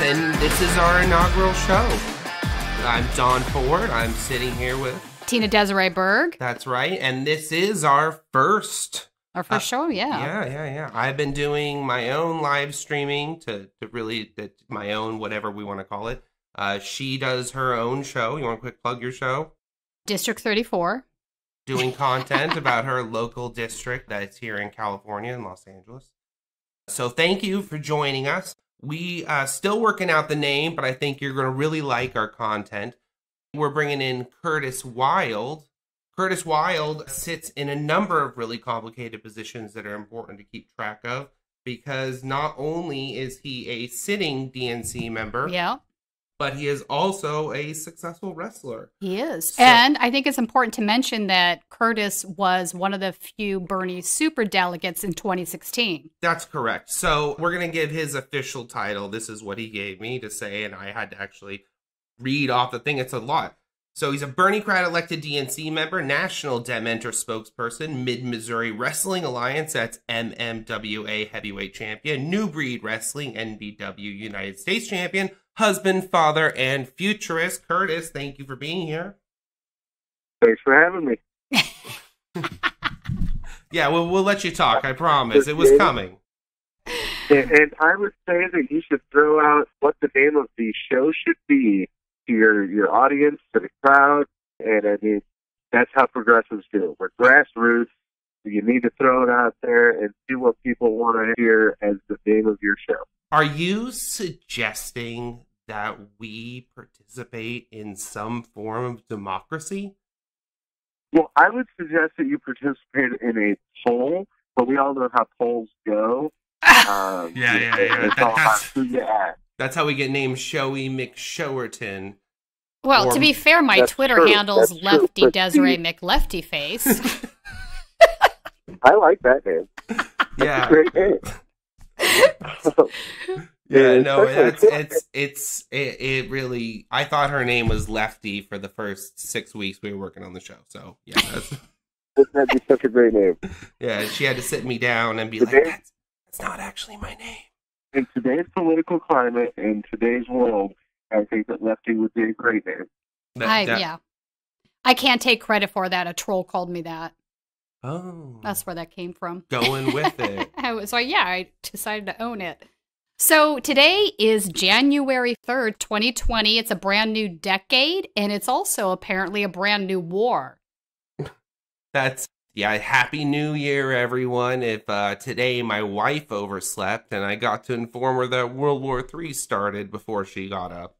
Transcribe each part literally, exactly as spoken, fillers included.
And this is our inaugural show. I'm Don Ford. I'm sitting here with Tina Desiree Berg. That's right. And this is our first. Our first uh, show, yeah. Yeah, yeah, yeah. I've been doing my own live streaming to, to really, to my own, whatever we want to call it. Uh, she does her own show. You want to quick plug your show? District thirty-four. Doing content about her local district that's here in California, in Los Angeles. So thank you for joining us. We uh, still working out the name, but I think you're going to really like our content. We're bringing in Curtis Wylde. Curtis Wylde sits in a number of really complicated positions that are important to keep track of, because not only is he a sitting D N C member, yeah, but he is also a successful wrestler. He is. So, and I think it's important to mention that Curtis was one of the few Bernie superdelegates in twenty sixteen. That's correct. So we're going to give his official title. This is what he gave me to say, and I had to actually read off the thing. It's a lot. So he's a Bernie-crowd elected D N C member, national DemEnter spokesperson, Mid-Missouri Wrestling Alliance, that's M M W A heavyweight champion, New Breed Wrestling, N B W United States champion, husband, father, and futurist. Curtis, thank you for being here. Thanks for having me. Yeah, well, we'll let you talk. I promise. It was coming. And, and I would say that you should throw out what the name of the show should be to your, your audience, to the crowd. And I mean, that's how progressives do. We're grassroots. You need to throw it out there and see what people want to hear as the name of your show. Are you suggesting that we participate in some form of democracy? Well, I would suggest that you participate in a poll, but we all know how polls go. um, yeah, yeah, yeah. It's that, all that's, how, yeah. That's how we get named Showy McShowerton. Well, or, to be fair, my Twitter true. handle's that's Lefty true. Desiree McLeftyface. I like that name. That's yeah. a great name. Yeah, no, it's it's it's it, it really. I thought her name was Lefty for the first six weeks we were working on the show. So yeah, that's, that'd be such a great name. Yeah, she had to sit me down and be today, like, that's, "That's not actually my name." In today's political climate, in today's world, I think that Lefty would be a great name. That, I that, yeah, I can't take credit for that. A troll called me that. Oh. That's where that came from. Going with it. I was like, yeah, I decided to own it. So today is January third, twenty twenty. It's a brand new decade, and it's also apparently a brand new war. That's, yeah, happy new year, everyone. If uh, today my wife overslept, and I got to inform her that World War Three started before she got up.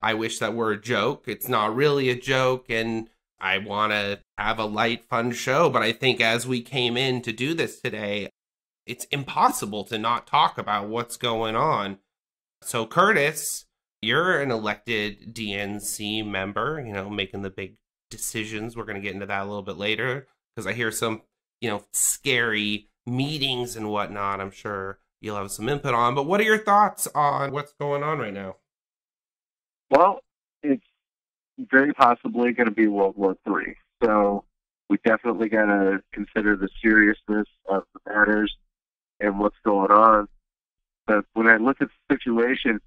I wish that were a joke. It's not really a joke, and I want to have a light, fun show, but I think as we came in to do this today, it's impossible to not talk about what's going on. So, Curtis, you're an elected D N C member, you know, making the big decisions. We're going to get into that a little bit later, because I hear some, you know, scary meetings and whatnot. I'm sure you'll have some input on, but what are your thoughts on what's going on right now? Well, it's very possibly going to be World War Three. So we definitely got to consider the seriousness of the matters and what's going on. But when I look at the situation,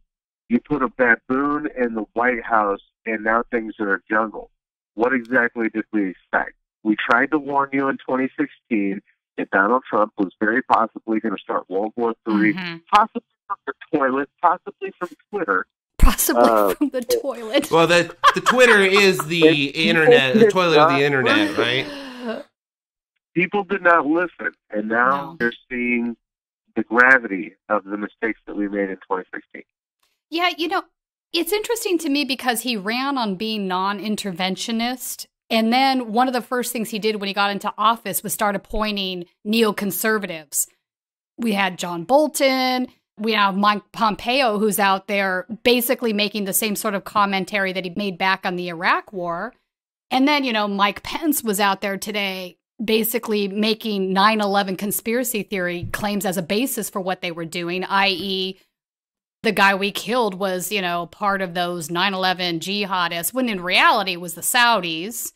you put a baboon in the White House, and now things are a jungle. What exactly did we expect? We tried to warn you in twenty sixteen that Donald Trump was very possibly going to start World War Three, mm-hmm. possibly from the toilet, possibly from Twitter. Possibly uh, from the toilet. Well, the, the Twitter is the internet, the toilet of the internet, right? People did not listen, and now no. they're seeing the gravity of the mistakes that we made in twenty sixteen. Yeah, you know, it's interesting to me because he ran on being non-interventionist, and then one of the first things he did when he got into office was start appointing neoconservatives. We had John Bolton. we have Mike Pompeo, who's out there basically making the same sort of commentary that he made back on the Iraq war. And then, you know, Mike Pence was out there today basically making nine eleven conspiracy theory claims as a basis for what they were doing, that is the guy we killed was, you know, part of those nine eleven jihadists, when in reality it was the Saudis.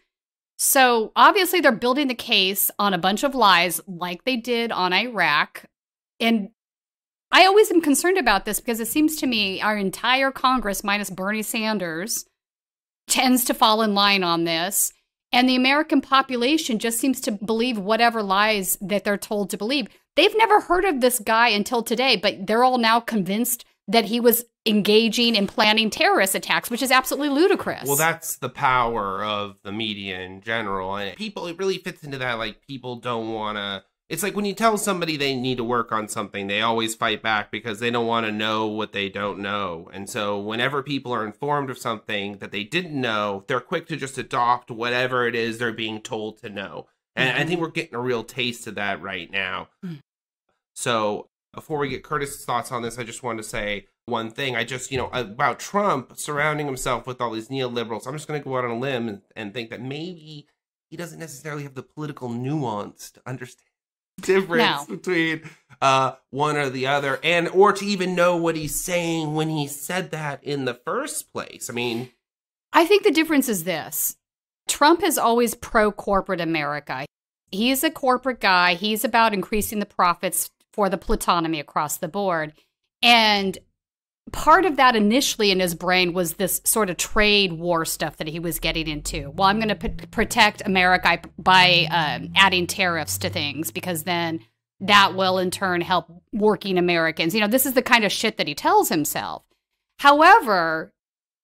So obviously they're building the case on a bunch of lies like they did on Iraq. And I always am concerned about this because it seems to me our entire Congress, minus Bernie Sanders, tends to fall in line on this. And the American population just seems to believe whatever lies that they're told to believe. They've never heard of this guy until today, but they're all now convinced that he was engaging in planning terrorist attacks, which is absolutely ludicrous. Well, that's the power of the media in general. And people, it really fits into that, like, people don't want to... It's like when you tell somebody they need to work on something, they always fight back because they don't want to know what they don't know. And so whenever people are informed of something that they didn't know, they're quick to just adopt whatever it is they're being told to know. And mm-hmm. I think we're getting a real taste of that right now. Mm-hmm. So before we get Curtis's thoughts on this, I just wanted to say one thing. I just, you know, about Trump surrounding himself with all these neoliberals, I'm just going to go out on a limb and, and think that maybe he doesn't necessarily have the political nuance to understand difference no. between uh one or the other, and or to even know what he's saying when he said that in the first place. I mean, I think the difference is this: Trump is always pro corporate America. He's a corporate guy. He's about increasing the profits for the plutonymy across the board. And part of that initially in his brain was this sort of trade war stuff that he was getting into. Well, I'm going to protect America by um, adding tariffs to things, because then that will in turn help working Americans. You know, this is the kind of shit that he tells himself. However,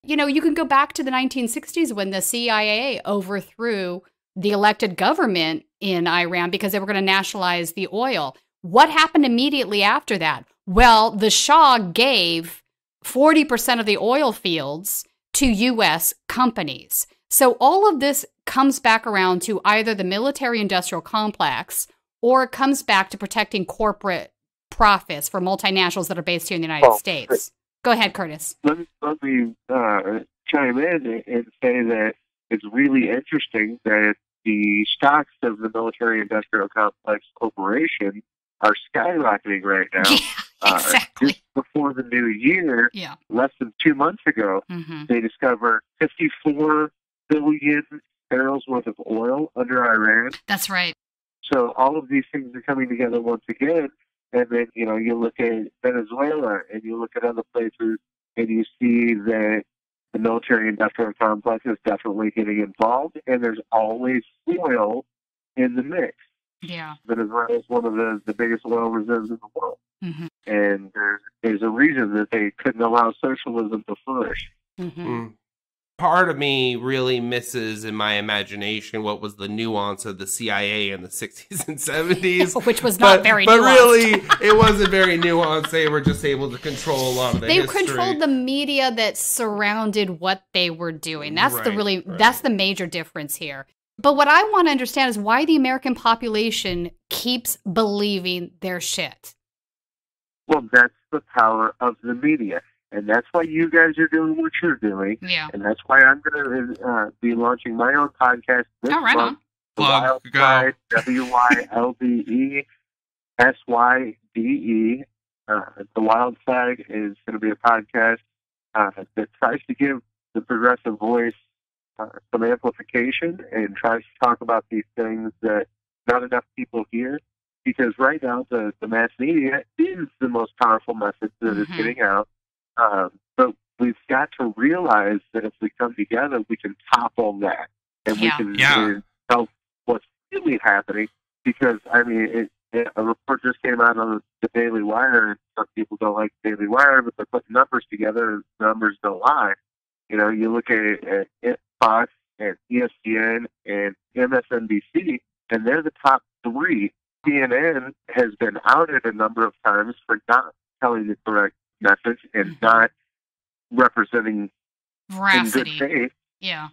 you know, you can go back to the nineteen sixties when the C I A overthrew the elected government in Iran because they were going to nationalize the oil. What happened immediately after that? Well, the Shah gave forty percent of the oil fields to U S companies. So all of this comes back around to either the military-industrial complex, or it comes back to protecting corporate profits for multinationals that are based here in the United oh, States. Go ahead, Curtis. Let me, let me uh, chime in and say that it's really interesting that the stocks of the military-industrial complex corporation are skyrocketing right now. Yeah. Uh, exactly. Just before the new year, yeah. less than two months ago, mm-hmm. they discovered fifty-four billion barrels worth of oil under Iran. That's right. So all of these things are coming together once again. And then, you know, you look at Venezuela and you look at other places and you see that the military industrial complex is definitely getting involved, and there's always oil in the mix. Yeah. Venezuela is one of the, the biggest oil reserves in the world. Mm-hmm. And there's, there's a reason that they couldn't allow socialism to flourish. Mm-hmm. Mm. Part of me really misses in my imagination what was the nuance of the C I A in the sixties and seventies. Which was not but, very but nuanced. But really, it wasn't very nuanced. They were just able to control a lot of the They history. Controlled the media that surrounded what they were doing. That's right, the really right. that's the major difference here. But what I want to understand is why the American population keeps believing their shit. Well, that's the power of the media. And that's why you guys are doing what you're doing. Yeah. And that's why I'm going to uh, be launching my own podcast this oh, right month. Plug, go. W Y L D E S Y D E. Uh, The Wildside is going to be a podcast uh, that tries to give the progressive voice Uh, some amplification and tries to talk about these things that not enough people hear, because right now the, the mass media is the most powerful message that mm-hmm. is getting out. Um, but we've got to realize that if we come together, we can topple that, and yeah. we can yeah. tell what's really happening. Because, I mean, it, it, a report just came out on the Daily Wire, and some people don't like the Daily Wire, but they're putting numbers together, and numbers don't lie. You know, you look at, at it, Fox and E S P N and M S N B C, and they're the top three. C N N has been outed a number of times for not telling the correct message and mm-hmm. not representing veracity in good faith. Yeah.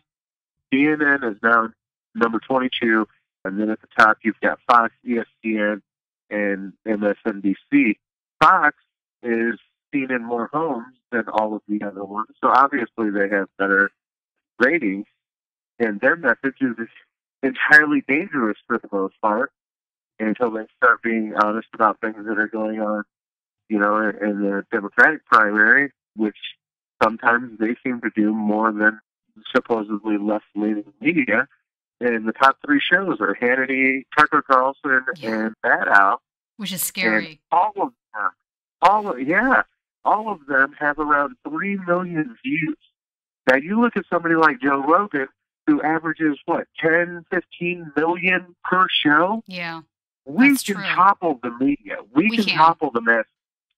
C N N is now number twenty-two, and then at the top you've got Fox, E S P N, and M S N B C. Fox is seen in more homes than all of the other ones. So obviously they have better ratings, and their message is entirely dangerous for the most part until they start being honest about things that are going on, you know, in the Democratic primary, which sometimes they seem to do more than supposedly left-leaning media. And the top three shows are Hannity, Tucker Carlson, yeah. and Bad Out. Which is scary. And all of them, all of, yeah, all of them have around three million views. Now, you look at somebody like Joe Rogan, who averages, what, ten, fifteen million per show? Yeah, We that's can true. topple the media. We, we can, can topple the mess.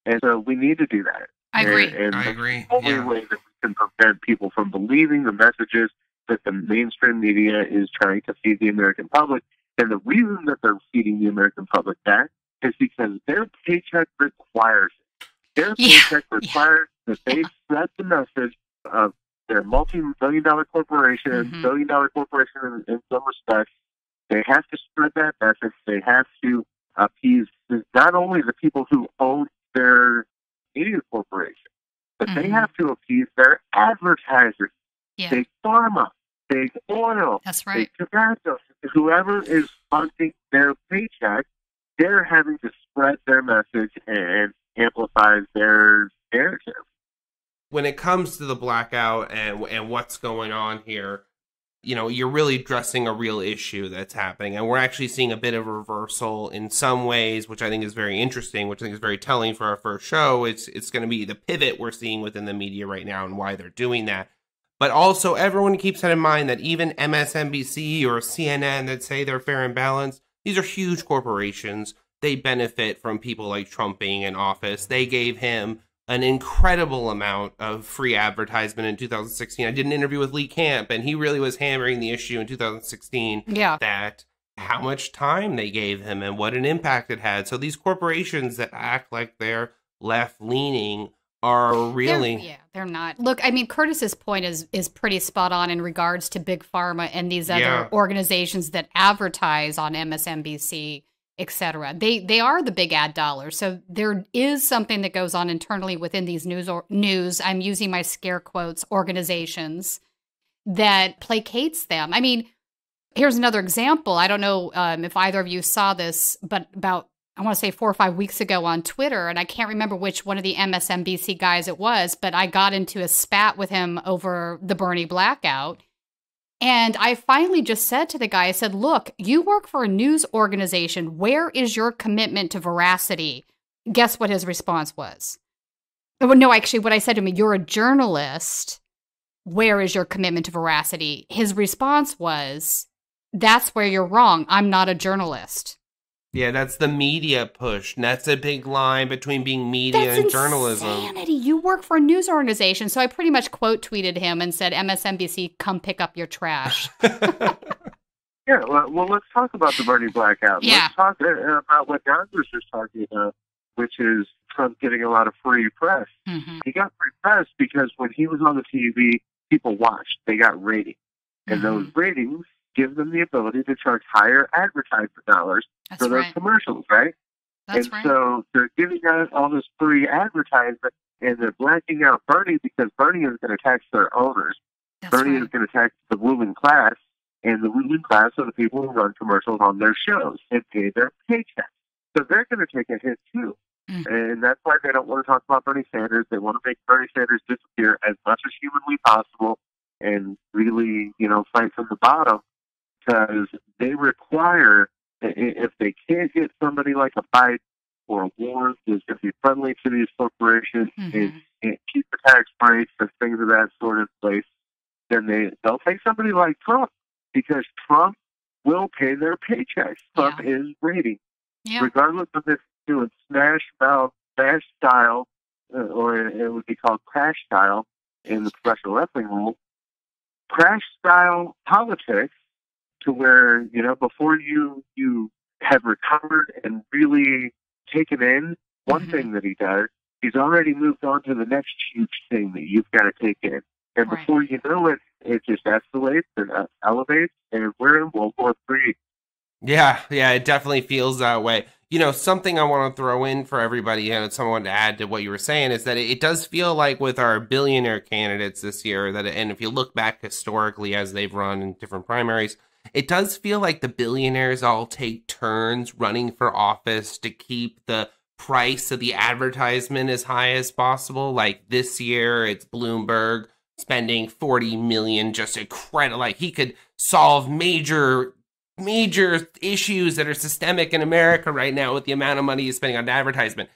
And so we need to do that. I agree. And, and I agree. The only yeah. way that we can prevent people from believing the messages that the mainstream media is trying to feed the American public. And the reason that they're feeding the American public that is because their paycheck requires it. Their yeah. paycheck requires yeah. that they yeah. set the message of their multi-billion dollar corporation, mm-hmm. billion dollar corporation in, in some respects. They have to spread that message. They have to appease not only the people who own their media corporation, but mm-hmm. they have to appease their advertisers. Yeah. Big pharma, big oil, that's right. big tobacco. Whoever is funding their paycheck, they're having to spread their message and amplify their narrative. When it comes to the blackout and and what's going on here, you know, you're really addressing a real issue that's happening. And we're actually seeing a bit of a reversal in some ways, which I think is very interesting, which I think is very telling for our first show. It's, it's going to be the pivot we're seeing within the media right now and why they're doing that. But also, everyone keeps that in mind, that even M S N B C or C N N that say they're fair and balanced, these are huge corporations. They benefit from people like Trump being in office. They gave him an incredible amount of free advertisement in two thousand sixteen. I did an interview with Lee Camp, and he really was hammering the issue in two thousand sixteen yeah. that how much time they gave him and what an impact it had. So these corporations that act like they're left-leaning are really... They're, yeah, they're not. Look, I mean, Curtis's point is is pretty spot on in regards to Big Pharma and these other yeah. organizations that advertise on M S N B C, et cetera. They, they are the big ad dollars. So there is something that goes on internally within these news, or, news, I'm using my scare quotes, organizations that placates them. I mean, here's another example. I don't know um, if either of you saw this, but about I want to say four or five weeks ago on Twitter, and I can't remember which one of the M S N B C guys it was, but I got into a spat with him over the Bernie blackout. And I finally just said to the guy, I said, look, you work for a news organization. Where is your commitment to veracity? Guess what his response was? Well, no, actually, what I said to him, you're a journalist. Where is your commitment to veracity? His response was, that's where you're wrong. I'm not a journalist. Yeah, that's the media push. And that's a big line between being media that's and insanity. Journalism. Insanity. You work for a news organization. So I pretty much quote tweeted him and said, M S N B C, come pick up your trash. yeah, well, well, let's talk about the Bernie blackout. Yeah. Let's talk uh, about what Congress is talking about, which is Trump getting a lot of free press. Mm-hmm. He got free press because when he was on the T V, people watched. They got ratings. And mm-hmm. those ratings give them the ability to charge higher advertising dollars That's for those right. commercials, right? That's and right. so they're giving out all this free advertisement, and they're blacking out Bernie because Bernie is going to tax their owners. That's Bernie right. is going to tax the ruling class, and the ruling class are the people who run commercials on their shows and pay their paychecks. So they're going to take a hit, too. Mm. And that's why they don't want to talk about Bernie Sanders. They want to make Bernie Sanders disappear as much as humanly possible and really, you know, fight from the bottom. Because they require, if they can't get somebody like a Biden or a Warren who's going to be friendly to these corporations mm-hmm. and, and keep the tax breaks and things of that sort in place, then they, they'll take somebody like Trump because Trump will pay their paychecks. Trump yeah. is rating. Yeah. Regardless of if you're doing smash mouth, smash style, uh, or it would be called crash style in the professional wrestling world, crash style politics. To where, you know, before you you have recovered and really taken in one mm-hmm. thing that he does, he's already moved on to the next huge thing that you've got to take in. And right. before you know it, it just escalates and elevates, and we're in World War Three. Yeah, yeah, it definitely feels that way. you know, something I want to throw in for everybody and someone to add to what you were saying is that it, it does feel like with our billionaire candidates this year that, and if you look back historically as they've run in different primaries, it does feel like the billionaires all take turns running for office to keep the price of the advertisement as high as possible. Like this year, it's Bloomberg spending forty million dollars just a credit. Like he could solve major, major issues that are systemic in America right now with the amount of money he's spending on advertisement.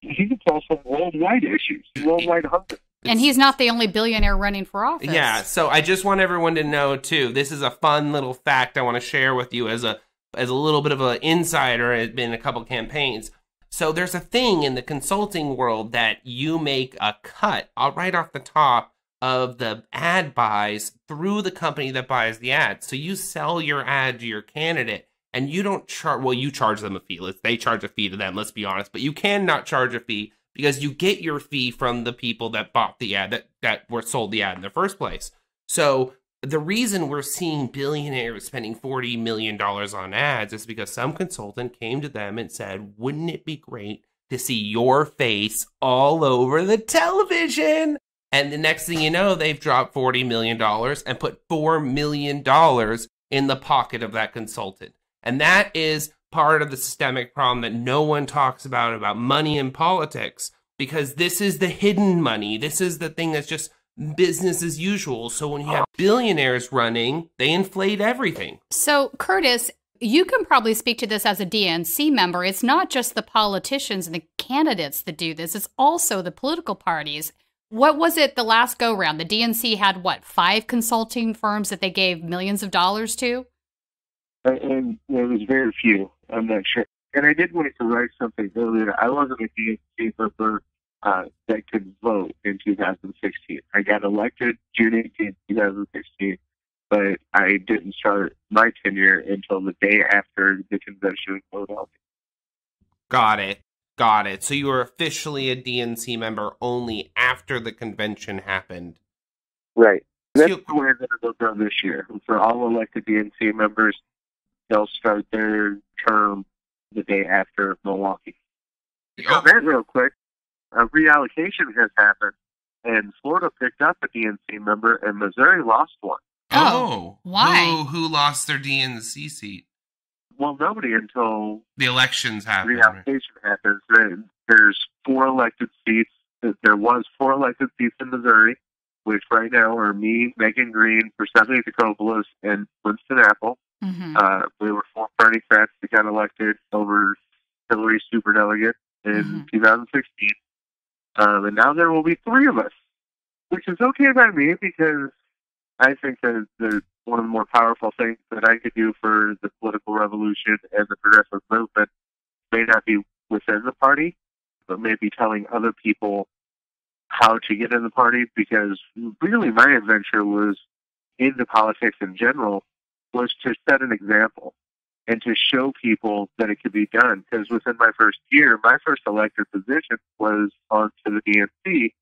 He could solve some worldwide issues, worldwide hunger. And he's not the only billionaire running for office. Yeah, so I just want everyone to know, too, this is a fun little fact I want to share with you as a as a little bit of an insider. It's been a couple campaigns. So there's a thing in the consulting world that you make a cut right off the top of the ad buys through the company that buys the ad. So you sell your ad to your candidate, and you don't charge, well, you charge them a fee. Let's, they charge a fee to them, let's be honest. But you cannot charge a fee, because you get your fee from the people that bought the ad, that, that were sold the ad in the first place. So the reason we're seeing billionaires spending forty million dollars on ads is because some consultant came to them and said, wouldn't it be great to see your face all over the television? And the next thing you know, they've dropped forty million dollars and put four million dollars in the pocket of that consultant. And that is part of the systemic problem that no one talks about, about money in politics, because this is the hidden money. This is the thing that's just business as usual. So when you have billionaires running, they inflate everything. So, Curtis, you can probably speak to this as a D N C member. It's not just the politicians and the candidates that do this. It's also the political parties. What was it the last go-round? The D N C had, what, five consulting firms that they gave millions of dollars to? Uh, and there was very few. I'm not sure. And I did want to correct something earlier. I wasn't a D N C member uh, that could vote in two thousand sixteen. I got elected June eighteenth, two thousand sixteen, but I didn't start my tenure until the day after the convention in Philadelphia. Got it. Got it. So you were officially a D N C member only after the convention happened. Right. And that's so the way that it'll go this year. For all elected D N C members, they'll start their term the day after Milwaukee. Oh. That real quick, a reallocation has happened, and Florida picked up a D N C member, and Missouri lost one. Oh, oh. Why? Who, who lost their D N C seat? Well, nobody until the elections happen. Reallocation right? happens. There's four elected seats. There was four elected seats in Missouri, which right now are me, Megan Green, Persephone Dikopoulos, and Winston Apple. Mm-hmm. uh, we were four Democrats that got elected over Hillary's superdelegate in mm-hmm. two thousand sixteen. Um, and now there will be three of us, which is okay by me because I think that there's one of the more powerful things that I could do for the political revolution and the progressive movement may not be within the party, but maybe telling other people how to get in the party, because really my adventure was into politics in general was to set an example and to show people that it could be done. Because within my first year, my first elected position was on to the D N C.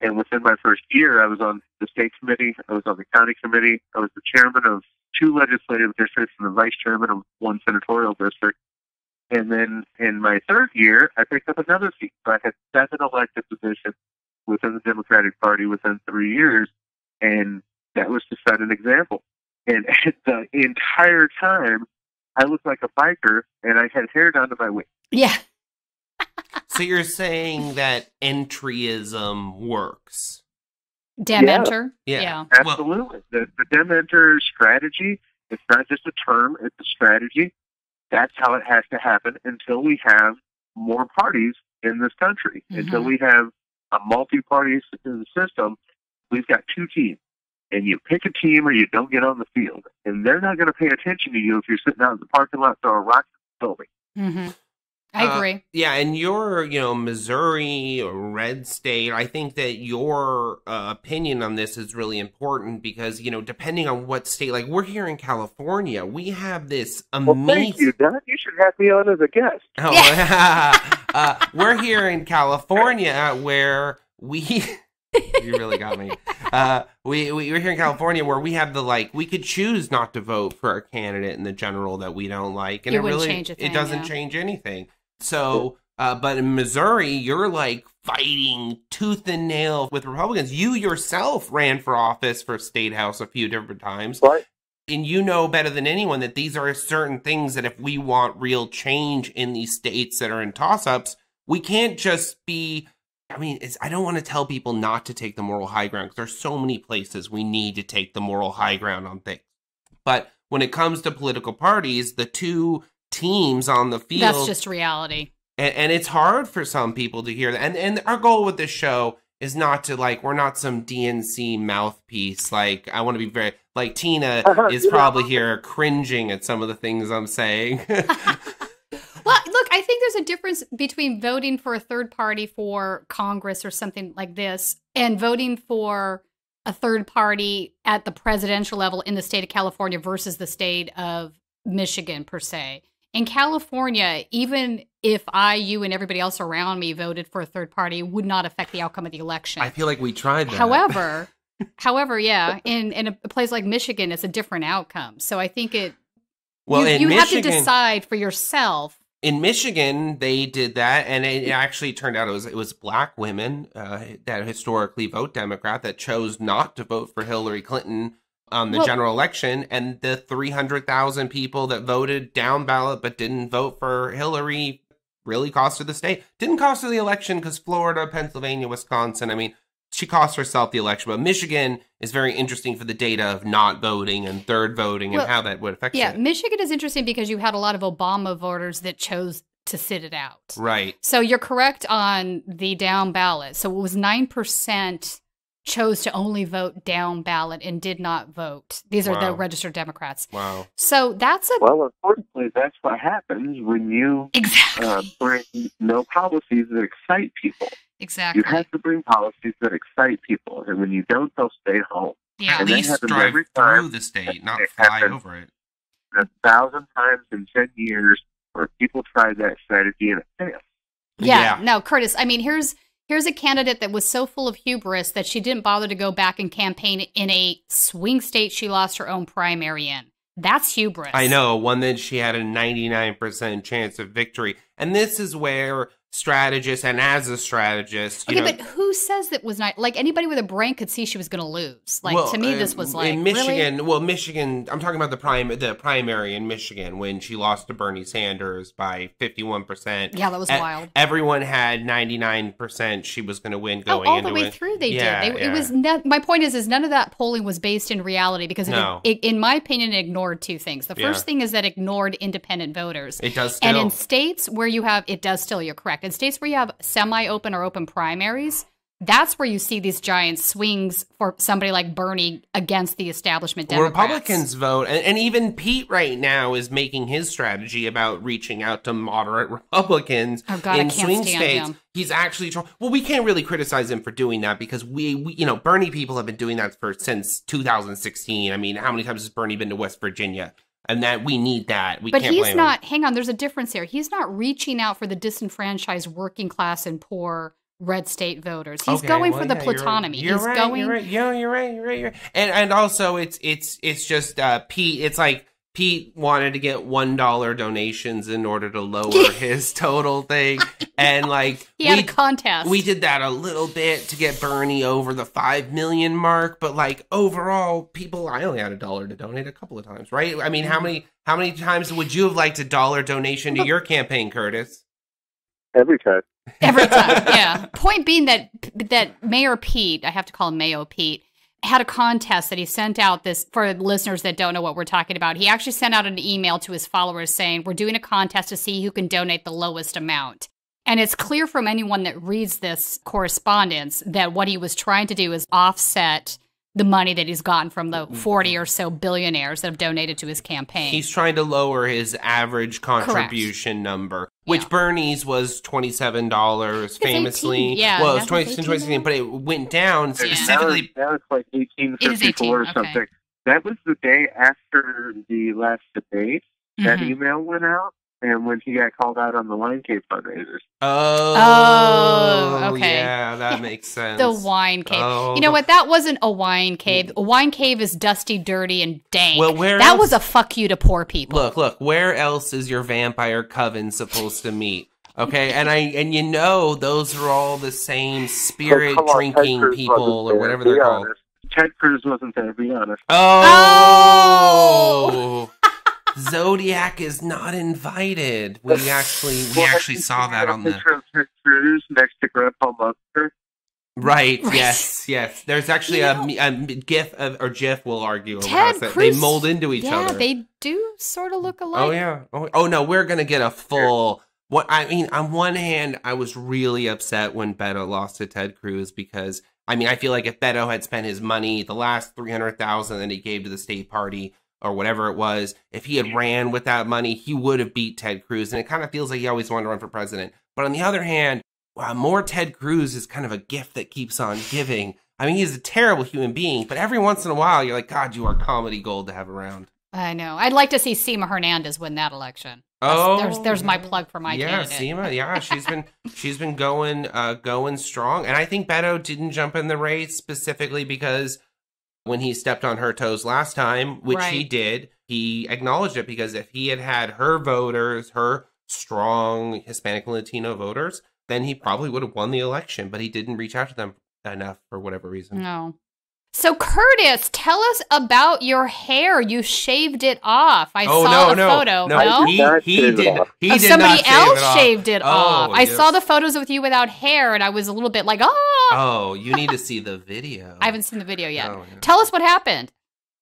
And within my first year, I was on the state committee. I was on the county committee. I was the chairman of two legislative districts and the vice chairman of one senatorial district. And then in my third year, I picked up another seat. So I had seven elected positions within the Democratic Party within three years. And that was to set an example. And the entire time, I looked like a biker, and I had hair down to my waist. Yeah. So you're saying that entryism works? DemEnter? Yeah. yeah. yeah. Absolutely. The, the DemEnter strategy, it's not just a term, it's a strategy. That's how it has to happen until we have more parties in this country. Mm-hmm. Until we have a multi-party system, we've got two teams. And you pick a team or you don't get on the field. And they're not going to pay attention to you if you're sitting out in the parking lot throwing rocks at the building. Mm-hmm. I agree. Uh, yeah, and your, you know, Missouri or red state, I think that your uh, opinion on this is really important because, you know, depending on what state, like we're here in California, we have this amazing... Well, thank you, Don. You should have me on as a guest. Oh, yeah. uh, we're here in California where we... You really got me. Uh, we, we we're here in California where we have the, like, we could choose not to vote for a candidate in the general that we don't like. And it, it really, change a thing, it doesn't yeah. change anything. So, uh, but in Missouri, you're like fighting tooth and nail with Republicans. You yourself ran for office for state house a few different times. Right. And you know better than anyone that these are certain things that if we want real change in these states that are in toss-ups, we can't just be, I mean, it's, I don't want to tell people not to take the moral high ground, because there's so many places we need to take the moral high ground on things. But when it comes to political parties, the two teams on the field... That's just reality. And, and it's hard for some people to hear that. And, and our goal with this show is not to, like, we're not some D N C mouthpiece. Like, I want to be very, like, Tina uh-huh. is probably here cringing at some of the things I'm saying. Well, look, I think there's a difference between voting for a third party for Congress or something like this and voting for a third party at the presidential level in the state of California versus the state of Michigan, per se. In California, even if I, you, and everybody else around me voted for a third party, it would not affect the outcome of the election. I feel like we tried that. However, however, yeah, in, in a place like Michigan, it's a different outcome. So I think it, well, you, in you Michigan, have to decide for yourself. In Michigan, they did that, and it actually turned out it was, it was black women uh, that historically vote Democrat that chose not to vote for Hillary Clinton on the well, general election, and the three hundred thousand people that voted down ballot but didn't vote for Hillary really cost her the state. Didn't cost her the election because Florida, Pennsylvania, Wisconsin, I mean, she cost herself the election. But Michigan is very interesting for the data of not voting and third voting well, and how that would affect yeah, it. Yeah, Michigan is interesting because you had a lot of Obama voters that chose to sit it out. Right. So you're correct on the down ballot. So it was nine percent chose to only vote down ballot and did not vote. These are wow. the registered Democrats. Wow. So that's a... Well, unfortunately, that's what happens when you exactly. uh, bring no policies that excite people. Exactly. You have to bring policies that excite people. And when you don't, they'll stay home. Yeah. At least drive through the state, not fly over it. A thousand times in ten years where people tried that strategy and it failed. Yeah. yeah. No, Curtis, I mean, here's... Here's a candidate that was so full of hubris that she didn't bother to go back and campaign in a swing state she lost her own primary in. That's hubris. I know, one that she had a ninety-nine percent chance of victory. And this is where strategists, and as a strategist... Okay, you know, but who says that was not... Like, anybody with a brain could see she was going to lose. Like, well, to me, this was like... In Michigan, really? well, Michigan... I'm talking about the, prim the primary in Michigan when she lost to Bernie Sanders by fifty-one percent. Yeah, that was a wild. Everyone had ninety-nine percent she was going to win going into it. Oh, all the way it. through they yeah, did. They, yeah. It was My point is, is none of that polling was based in reality because, it, no. it, in my opinion, it ignored two things. The first yeah. thing is that it ignored independent voters. It does still. And in states where you have... It does still, you're correct. In states where you have semi-open or open primaries, that's where you see these giant swings for somebody like Bernie against the establishment Democrats. Republicans vote, and, and even Pete right now is making his strategy about reaching out to moderate Republicans oh God, in swing states. Him. He's actually trying. Well, we can't really criticize him for doing that because we, we, you know, Bernie people have been doing that for since two thousand sixteen. I mean, how many times has Bernie been to West Virginia? And that we need that. We but can't he's not, him. hang on, there's a difference here. He's not reaching out for the disenfranchised working class and poor red state voters. He's okay, going well, for the yeah, plutonymy. You're, you're, right, going... you're right. Yeah, you're right. You're right. You're right. And, and also, it's it's it's just uh, Pete. It's like Pete wanted to get one dollar donations in order to lower his total thing. And like, he had we, a contest. We did that a little bit to get Bernie over the five million mark. But like overall, people, I only had a dollar to donate a couple of times, right? I mean, how many, how many times would you have liked a dollar donation to your campaign, Curtis? Every time. Every time, yeah. Point being that, that Mayor Pete, I have to call him Mayo Pete, had a contest that he sent out this for listeners that don't know what we're talking about. He actually sent out an email to his followers saying, we're doing a contest to see who can donate the lowest amount. And it's clear from anyone that reads this correspondence that what he was trying to do is offset the money that he's gotten from the forty or so billionaires that have donated to his campaign. He's trying to lower his average contribution Correct. number, which yeah. Bernie's was twenty-seven dollars famously. eighteen, yeah, well, it was twenty sixteen, but it went down specifically. That was like eighteen fifty-four or something. Okay. That was the day after the last debate. Mm-hmm. That email went out. him when he got called out on the Wine Cave fundraisers. Oh, oh okay. Yeah, that makes sense. The Wine Cave. Oh. You know what? That wasn't a Wine Cave. A Wine Cave is dusty, dirty, and dank. Well, where that else? was a fuck you to poor people. Look, look, where else is your vampire coven supposed to meet? Okay, and I and you know those are all the same spirit oh, drinking on, people or whatever they're honest. called. Ted Cruz wasn't there, be honest. Oh, oh! Zodiac is not invited. We actually we well, actually saw that on the picture of Ted Cruz next to Grandpa Mustard. Right, right. Yes. Yes. There's actually a, a gif of, or GIF. We'll argue about that. They mold into each yeah, other. Yeah, they do sort of look alike. Oh yeah. Oh, oh no, we're gonna get a full. What I mean, on one hand, I was really upset when Beto lost to Ted Cruz because, I mean, I feel like if Beto had spent his money, the last three hundred thousand dollars that he gave to the state party or whatever it was, if he had ran with that money, he would have beat Ted Cruz. And it kind of feels like he always wanted to run for president. But on the other hand, wow, more Ted Cruz is kind of a gift that keeps on giving. I mean, he's a terrible human being, but every once in a while, you're like, God, you are comedy gold to have around. I know. I'd like to see Seema Hernandez win that election. Oh, there's there's my plug for my yeah, candidate. Seema, yeah, she's been she's been going uh, going strong, and I think Beto didn't jump in the race specifically because when he stepped on her toes last time, which right. he did, he acknowledged it because if he had had her voters, her strong Hispanic and Latino voters, then he probably would have won the election. But he didn't reach out to them enough for whatever reason. No. So, Curtis, tell us about your hair. You shaved it off. I oh, saw no, the no, photo. No, no, he, he did. He did, he did somebody not else it shaved it oh, off. Yes. I saw the photos with you without hair, and I was a little bit like, oh. Oh, you need to see the video. I haven't seen the video yet. Oh, yeah. Tell us what happened.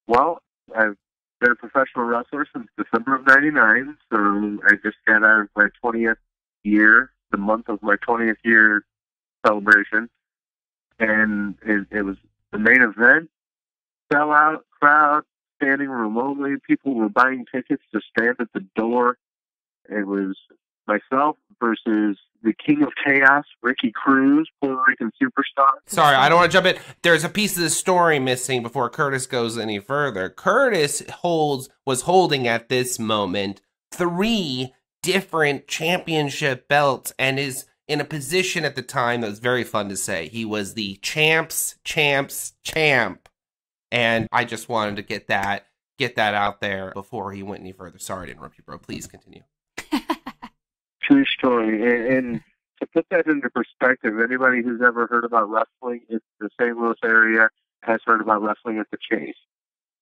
Well, I've been a professional wrestler since December of ninety-nine, so I just got out of my twentieth year, the month of my twentieth year celebration, and it, it was the main event, sellout crowd, standing room only. People were buying tickets to stand at the door. It was myself versus the King of Chaos, Ricky Cruz, Puerto Rican superstar. Sorry, I don't want to jump in. There's a piece of the story missing before Curtis goes any further. Curtis holds was holding at this moment three different championship belts and is in a position at the time that was very fun to say. He was the champs, champs, champ. And I just wanted to get that get that out there before he went any further. Sorry to interrupt you, bro. Please continue. True story. And, and to put that into perspective, anybody who's ever heard about wrestling in the Saint Louis area has heard about wrestling at the Chase.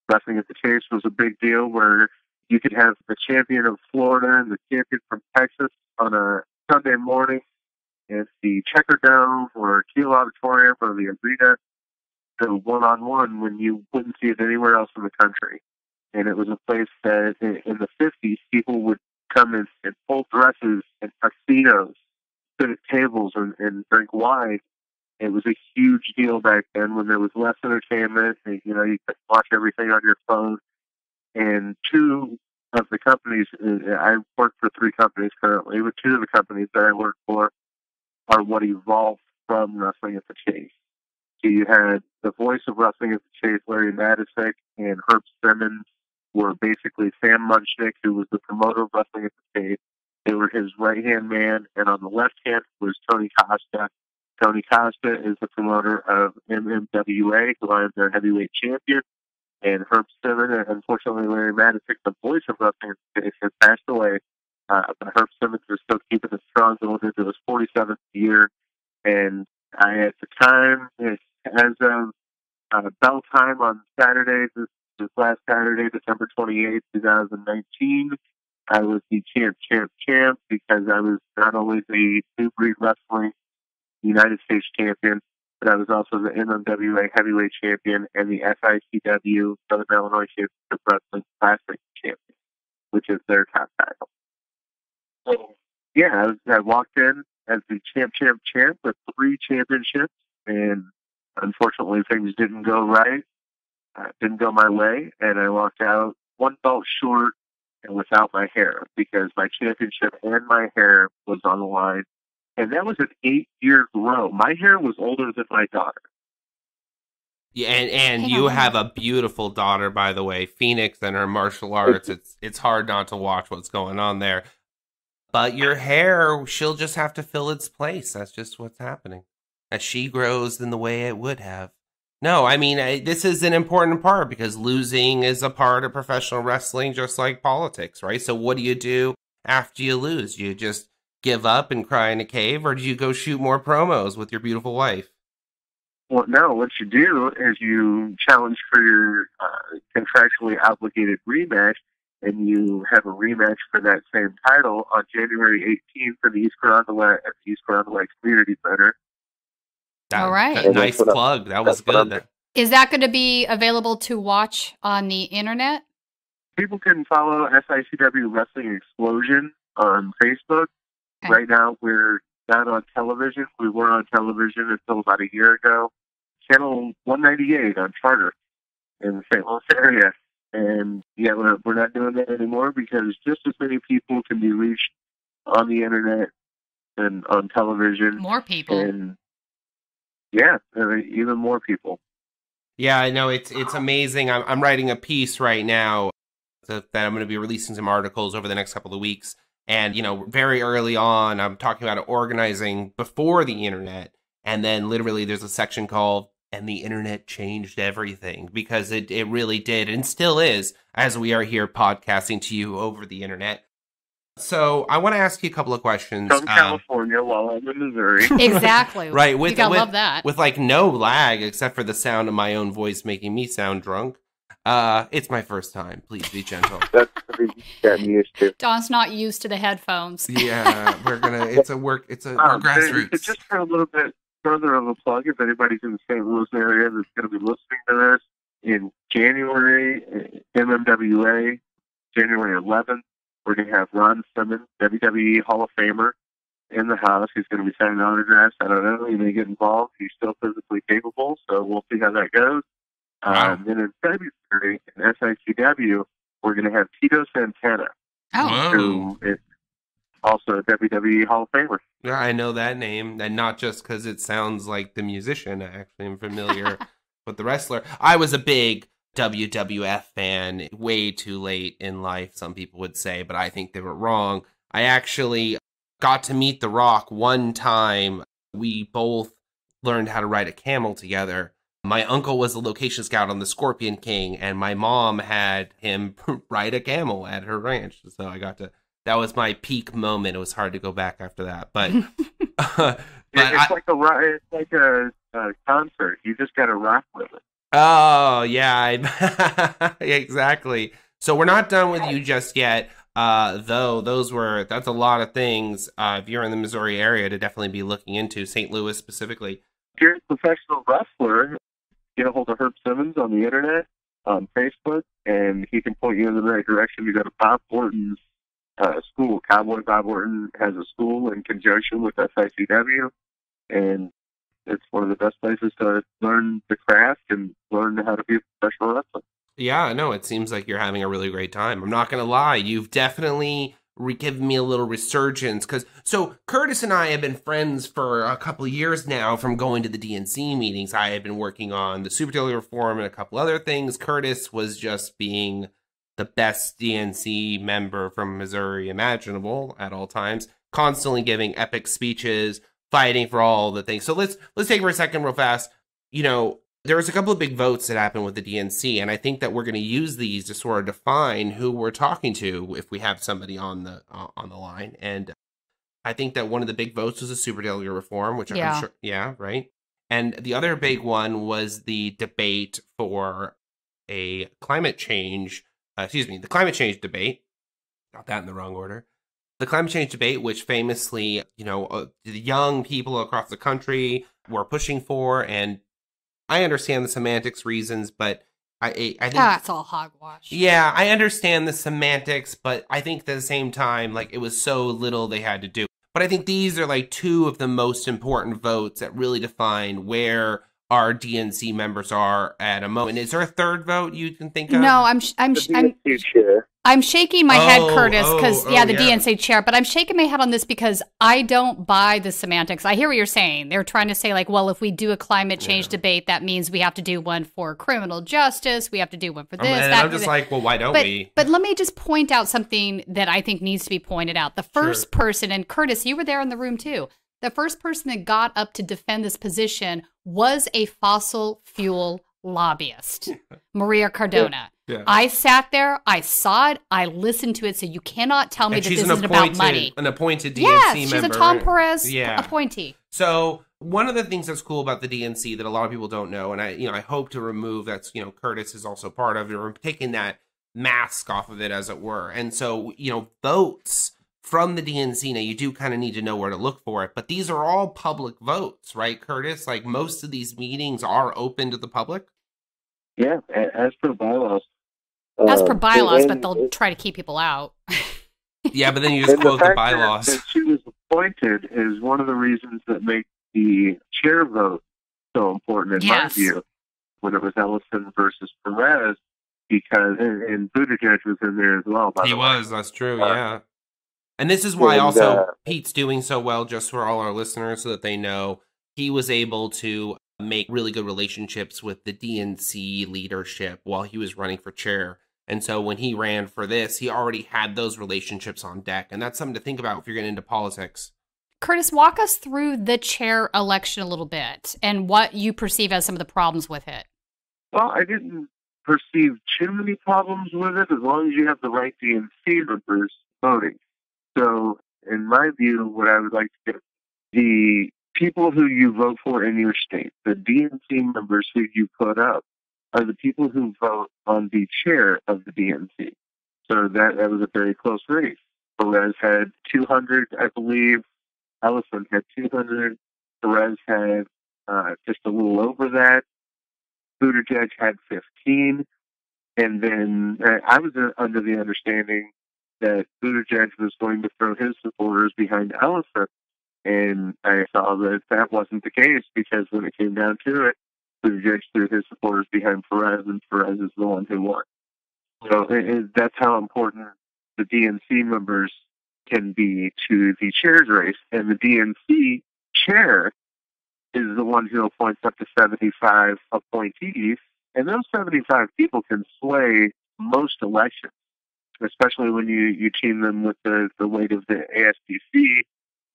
Wrestling at the Chase was a big deal where you could have the champion of Florida and the champion from Texas on a Sunday morning. It's the Checker Dome or Kiel Auditorium or the Arena, the one-on-one when you wouldn't see it anywhere else in the country. And it was a place that in the fifties, people would come in, in full dresses and tuxedos, sit at tables and, and drink wine. It was a huge deal back then when there was less entertainment. And, you know, you could watch everything on your phone. And two of the companies, I work for three companies currently, but two of the companies that I work for are what evolved from Wrestling at the Chase. So you had the voice of Wrestling at the Chase, Larry Matysik, and Herb Simmons were basically Sam Munchnick, who was the promoter of Wrestling at the Chase. They were his right-hand man, and on the left hand was Tony Costa. Tony Costa is the promoter of M M W A, who is their heavyweight champion, and Herb Simmons, and unfortunately Larry Matysik, the voice of Wrestling at the Chase, has passed away. Uh, but Herb Simmons was still keeping it strong going into his forty-seventh year. And I, at the time, as of uh, bell time on Saturday, this, this last Saturday, December twenty-eighth, two thousand nineteen, I was the champ, champ, champ, because I was not only the New Breed Wrestling United States champion, but I was also the M M W A heavyweight champion and the S I C W, Southern Illinois Championship Wrestling Classic champion, which is their top title. So, yeah, I, was, I walked in as the champ, champ, champ with three championships, and unfortunately things didn't go right, uh, didn't go my way, and I walked out one belt short and without my hair because my championship and my hair was on the line, and that was an eight-year grow. My hair was older than my daughter. Yeah, and, and you have a beautiful daughter, by the way, Phoenix and her martial arts. It's, it's hard not to watch what's going on there. But your hair, she'll just have to fill its place. That's just what's happening. As she grows in the way it would have. No, I mean, I, this is an important part because losing is a part of professional wrestling, just like politics, right? So what do you do after you lose? Do you just give up and cry in a cave, or do you go shoot more promos with your beautiful wife? Well, no, what you do is you challenge for your uh, contractually obligated rematch, and you have a rematch for that same title on January eighteenth for the East Carondelet at the East Carondelet Community Center. That, All right. That nice plug. That was good. Is that going to be available to watch on the internet? People can follow S I C W Wrestling Explosion on Facebook. Okay. Right now, we're not on television. We were on television until about a year ago. Channel one ninety-eight on Charter in the Saint Louis area. And, yeah, we're, we're not doing that anymore because just as many people can be reached on the internet and on television. More people. And yeah, even more people. Yeah, I know. It's it's amazing. I'm, I'm writing a piece right now that, that I'm going to be releasing some articles over the next couple of weeks. And, you know, very early on, I'm talking about organizing before the internet. And then literally there's a section called, and the internet changed everything, because it, it really did and still is, as we are here podcasting to you over the internet. So I want to ask you a couple of questions. From California um, while I'm in Missouri. Exactly. Right. With, you gotta with, love that. With like no lag, except for the sound of my own voice making me sound drunk. Uh, it's my first time. Please be gentle. That's what I'm used to. Don's not used to the headphones. Yeah, we're gonna. It's a work. It's a um, grassroots. Just for a little bit further of a plug, if anybody's in the Saint Louis area that's going to be listening to this in January, M M W A, January eleventh. We're going to have Ron Simmons, W W E Hall of Famer, in the house. He's going to be signing autographs. I don't know. He may get involved. He's still physically capable, so we'll see how that goes. Wow. Um, then in February, in S I C W, we're going to have Tito Santana, oh. who is also a W W E Hall of Famer. Yeah, I know that name, and not just because it sounds like the musician. I actually am familiar with the wrestler. I was a big W W F fan way too late in life, some people would say, but I think they were wrong. I actually got to meet The Rock one time. We both learned how to ride a camel together. My uncle was the location scout on the Scorpion King, and my mom had him ride a camel at her ranch. So I got to, that was my peak moment. It was hard to go back after that, but, uh, but it's, I, like a, it's like a, a concert. You just got to rock with it. Oh, yeah, exactly. So we're not done with you just yet, uh, though. Those were, that's a lot of things, uh, if you're in the Missouri area, to definitely be looking into, Saint Louis specifically. If you're a professional wrestler, get a hold of Herb Simmons on the internet, on Facebook, and he can point you in the right direction. You go to Bob Orton's uh, school. Cowboy Bob Orton has a school in conjunction with S I C W, and it's one of the best places to learn the craft and learn how to be a professional wrestler. Yeah, I know. It seems like you're having a really great time. I'm not going to lie. You've definitely re given me a little resurgence. Cause, so Curtis and I have been friends for a couple of years now from going to the D N C meetings. I had been working on the Superdelegate reform and a couple other things. Curtis was just being the best D N C member from Missouri imaginable at all times, constantly giving epic speeches, fighting for all the things. So let's let's take for a second real fast. You know, there was a couple of big votes that happened with the D N C, and I think that we're going to use these to sort of define who we're talking to if we have somebody on the uh, on the line. And I think that one of the big votes was the Superdelegate reform, which yeah. I'm sure, yeah, right. And the other big one was the debate for a climate change. Uh, excuse me, the climate change debate. Got that in the wrong order. The climate change debate, which famously, you know, uh, the young people across the country were pushing for, and I understand the semantics reasons, but I, I think that's all hogwash. Yeah, I understand the semantics, but I think at the same time, like, it was so little they had to do. But I think these are like two of the most important votes that really define where our D N C members are at a moment. Is there a third vote you can think of? No, I'm sh I'm sh I'm, chair. I'm shaking my oh, head, Curtis, because, oh, yeah, oh, the yeah. D N C chair. But I'm shaking my head on this because I don't buy the semantics. I hear what you're saying. They're trying to say, like, well, if we do a climate change yeah. debate, that means we have to do one for criminal justice. We have to do one for this. And that, I'm just like, well, why don't but, we? But let me just point out something that I think needs to be pointed out. The first sure. person, and Curtis, you were there in the room, too. The first person that got up to defend this position was a fossil fuel lobbyist, Maria Cardona. Yeah. Yeah. I sat there, I saw it, I listened to it, so you cannot tell me and that this isn't about money. An appointed D N C yes, member. Yes, she's a Tom right? Perez yeah. appointee. So one of the things that's cool about the D N C that a lot of people don't know, and I, you know, I hope to remove that's, you know, Curtis is also part of it, or taking that mask off of it, as it were. And so, you know, votes from the D N C. Now, you do kind of need to know where to look for it, but these are all public votes, right, Curtis? Like, most of these meetings are open to the public? Yeah, as per bylaws. Uh, as per bylaws, but they'll it, try to keep people out. Yeah, but then you just quote the, the bylaws. That she was appointed is one of the reasons that make the chair vote so important, in yes. my view, when it was Ellison versus Perez, because, and, and Buttigieg was in there as well. By he the was, way. That's true, uh, yeah. And this is why also and, uh, Pete's doing so well, just for all our listeners so that they know he was able to make really good relationships with the D N C leadership while he was running for chair. And so when he ran for this, he already had those relationships on deck. And that's something to think about if you're getting into politics. Curtis, walk us through the chair election a little bit and what you perceive as some of the problems with it. Well, I didn't perceive too many problems with it as long as you have the right D N C members voting. So, in my view, what I would like to do, the people who you vote for in your state, the D N C members who you put up, are the people who vote on the chair of the D N C. So that, that was a very close race. Perez had two hundred, I believe. Ellison had two hundred. Perez had uh, just a little over that. Buttigieg had fifteen. And then I was under the understanding that Buttigieg was going to throw his supporters behind Ellison, and I saw that that wasn't the case, because when it came down to it, Buttigieg threw his supporters behind Perez, and Perez is the one who won. So it, it, that's how important the D N C members can be to the chair's race, and the D N C chair is the one who appoints up to seventy-five appointees, and those seventy-five people can sway most elections, especially when you, you team them with the, the weight of the A S D C.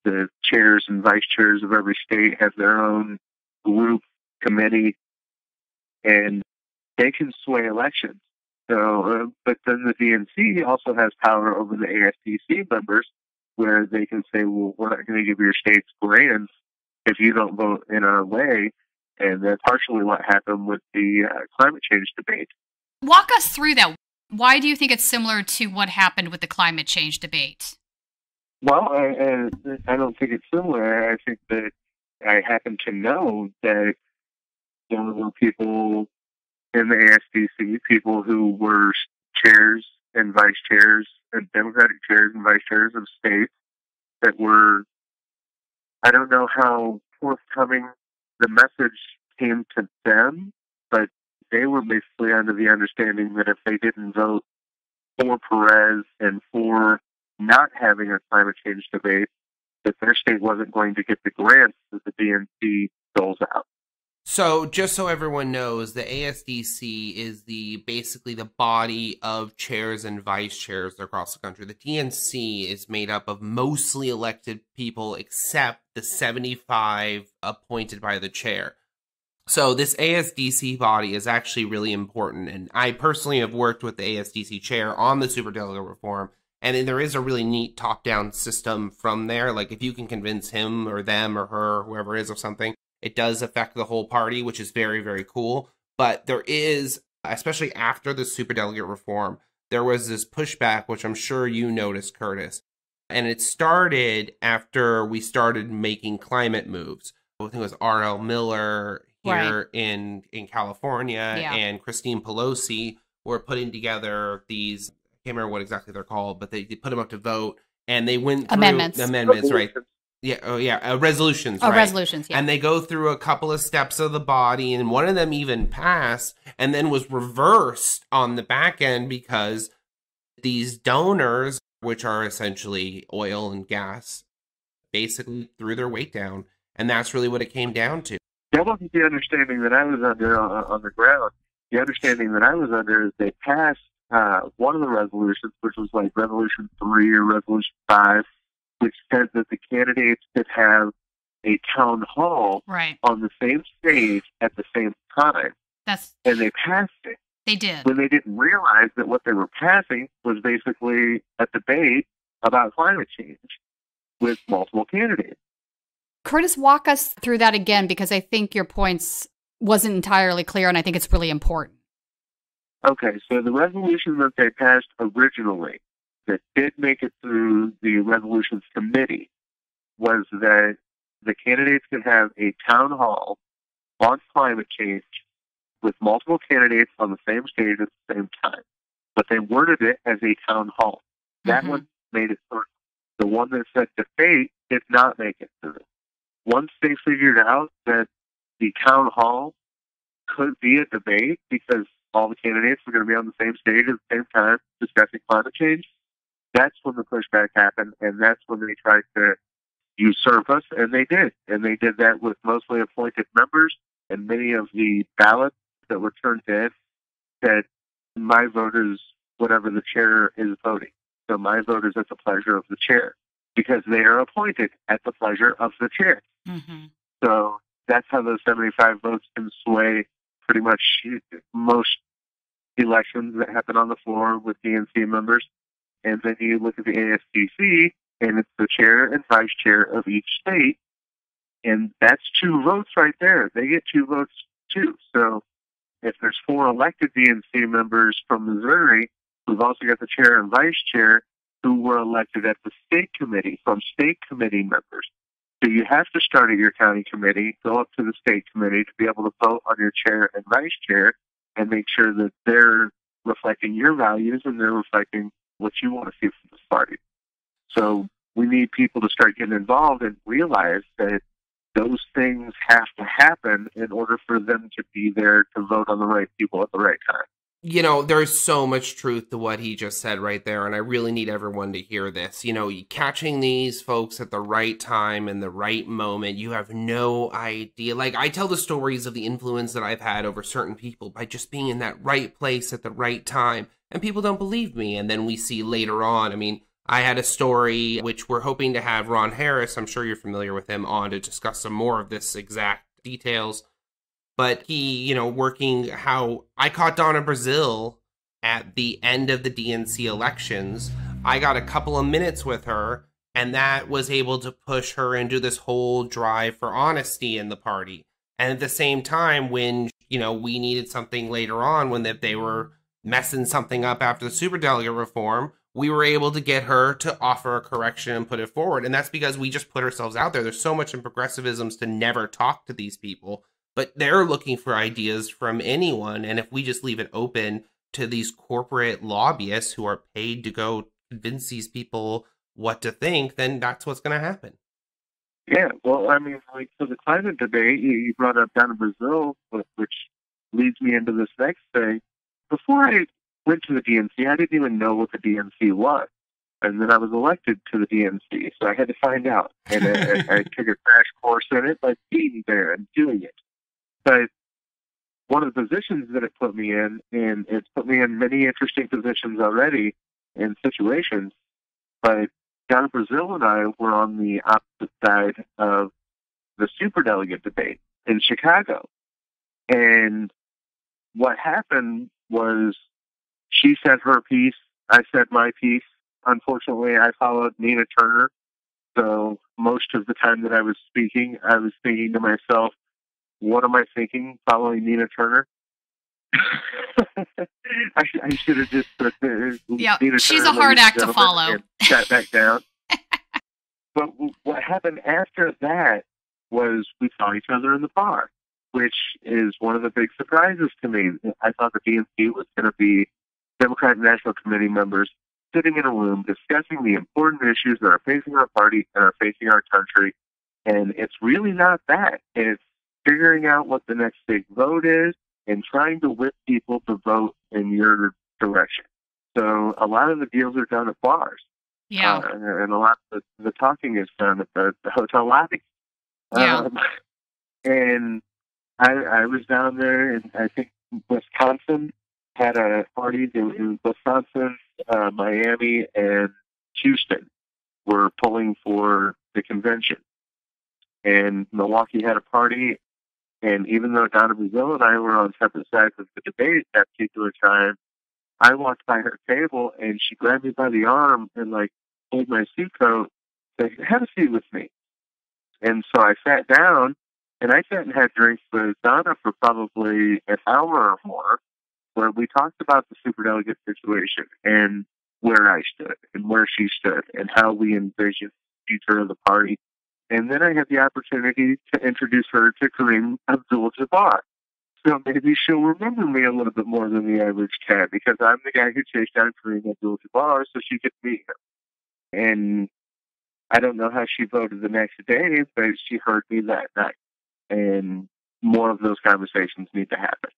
The chairs and vice chairs of every state have their own group committee, and they can sway elections. So, uh, but then the D N C also has power over the A S D C members, where they can say, well, we're not going to give your states grants if you don't vote in our way. And that's partially what happened with the uh, climate change debate. Walk us through that. Why do you think it's similar to what happened with the climate change debate? Well, I, I don't think it's similar. I think that I happen to know that there were people in the A S D C, people who were chairs and vice chairs, and Democratic chairs and vice chairs of states that were, I don't know how forthcoming the message came to them, but they were basically under the understanding that if they didn't vote for Perez and for not having a climate change debate, that their state wasn't going to get the grants that the D N C doles out. So just so everyone knows, the A S D C is the basically the body of chairs and vice chairs across the country. The D N C is made up of mostly elected people, except the seventy-five appointed by the chair. So this A S D C body is actually really important, and I personally have worked with the A S D C chair on the superdelegate reform, and then there is a really neat top-down system from there. Like, if you can convince him or them or her, or whoever it is, of something, it does affect the whole party, which is very, very cool. But there is, especially after the superdelegate reform, there was this pushback, which I'm sure you noticed, Curtis, and it started after we started making climate moves. I think it was R L Miller here right. in in California yeah. and Christine Pelosi were putting together these, I can't remember what exactly they're called, but they, they put them up to vote, and they went through amendments amendments right Yeah, oh yeah, uh, resolutions, oh, right? resolutions, yeah. And they go through a couple of steps of the body, and one of them even passed and then was reversed on the back end because these donors, which are essentially oil and gas, basically threw their weight down, and that's really what it came down to. That wasn't the understanding that I was under on, on the ground. The understanding that I was under is they passed uh, one of the resolutions, which was like Resolution three or Resolution five, which said that the candidates could have a town hall right. on the same stage at the same time. That's and they passed it. They did. When they didn't realize that what they were passing was basically a debate about climate change with multiple candidates. Curtis, walk us through that again, because I think your points wasn't entirely clear, and I think it's really important. Okay, so the resolution that they passed originally that did make it through the resolutions committee was that the candidates could have a town hall on climate change with multiple candidates on the same stage at the same time. But they worded it as a town hall. That mm-hmm. one made it through. The one that said debate did not make it through. Once they figured out that the town hall could be a debate because all the candidates were going to be on the same stage at the same time discussing climate change, that's when the pushback happened, and that's when they tried to usurp us, and they did. And they did that with mostly appointed members, and many of the ballots that were turned in said, my vote is whatever the chair is voting. So my vote is at the pleasure of the chair, because they are appointed at the pleasure of the chair. Mm-hmm. So that's how those seventy-five votes can sway pretty much most elections that happen on the floor with D N C members. And then you look at the A S D C, and it's the chair and vice chair of each state. And that's two votes right there. They get two votes, too. So if there's four elected D N C members from Missouri, we've also got the chair and vice chair who were elected at the state committee from state committee members. So you have to start at your county committee, go up to the state committee to be able to vote on your chair and vice chair and make sure that they're reflecting your values and they're reflecting what you want to see from this party. So we need people to start getting involved and realize that those things have to happen in order for them to be there to vote on the right people at the right time. You know, there's so much truth to what he just said right there, and I really need everyone to hear this. You know, catching these folks at the right time and the right moment, you have no idea. Like, I tell the stories of the influence that I've had over certain people by just being in that right place at the right time, and people don't believe me. And then we see later on, I mean, I had a story which we're hoping to have Ron Harris, I'm sure you're familiar with him, on to discuss some more of this exact details. But he, you know, working how I caught Donna Brazile at the end of the D N C elections. I got a couple of minutes with her, and that was able to push her into this whole drive for honesty in the party. And at the same time, when, you know, we needed something later on when they were messing something up after the superdelegate reform, we were able to get her to offer a correction and put it forward. And that's because we just put ourselves out there. There's so much in progressivism to never talk to these people. But they're looking for ideas from anyone, and if we just leave it open to these corporate lobbyists who are paid to go convince these people what to think, then that's what's going to happen. Yeah, well, I mean, like, so the climate debate, you brought up down in Brazil, which leads me into this next thing. Before I went to the D N C, I didn't even know what the D N C was, and then I was elected to the D N C, so I had to find out, and I, I took a crash course in it by being there and doing it. But one of the positions that it put me in, and it's put me in many interesting positions already and situations, but Donna Brazile and I were on the opposite side of the superdelegate debate in Chicago. And what happened was she said her piece, I said my piece. Unfortunately, I followed Nina Turner. So most of the time that I was speaking, I was thinking to myself, what am I thinking following Nina Turner? I, I should have just uh, yeah, Nina she's Turner, a hard act to follow. Sat back down. But what happened after that was we saw each other in the bar, which is one of the big surprises to me. I thought the D N C was going to be Democratic National Committee members sitting in a room discussing the important issues that are facing our party and are facing our country. And it's really not that. It's figuring out what the next big vote is and trying to whip people to vote in your direction. So a lot of the deals are done at bars. Yeah. Uh, and a lot of the, the talking is done at the, the hotel lobby. Yeah. Um, and I, I was down there, and I think Wisconsin had a party in Wisconsin, uh, Miami, and Houston were pulling for the convention. And Milwaukee had a party, and even though Donna Brazile and I were on separate sides of the debate at that particular time, I walked by her table, and she grabbed me by the arm and, like, pulled my suit coat, said, have a seat with me. And so I sat down, and I sat and had drinks with Donna for probably an hour or more, where we talked about the superdelegate situation and where I stood and where she stood and how we envisioned the future of the party. And then I had the opportunity to introduce her to Kareem Abdul-Jabbar. So maybe she'll remember me a little bit more than the average cat, because I'm the guy who chased down Kareem Abdul-Jabbar so she could meet him. And I don't know how she voted the next day, but she heard me that night. And more of those conversations need to happen.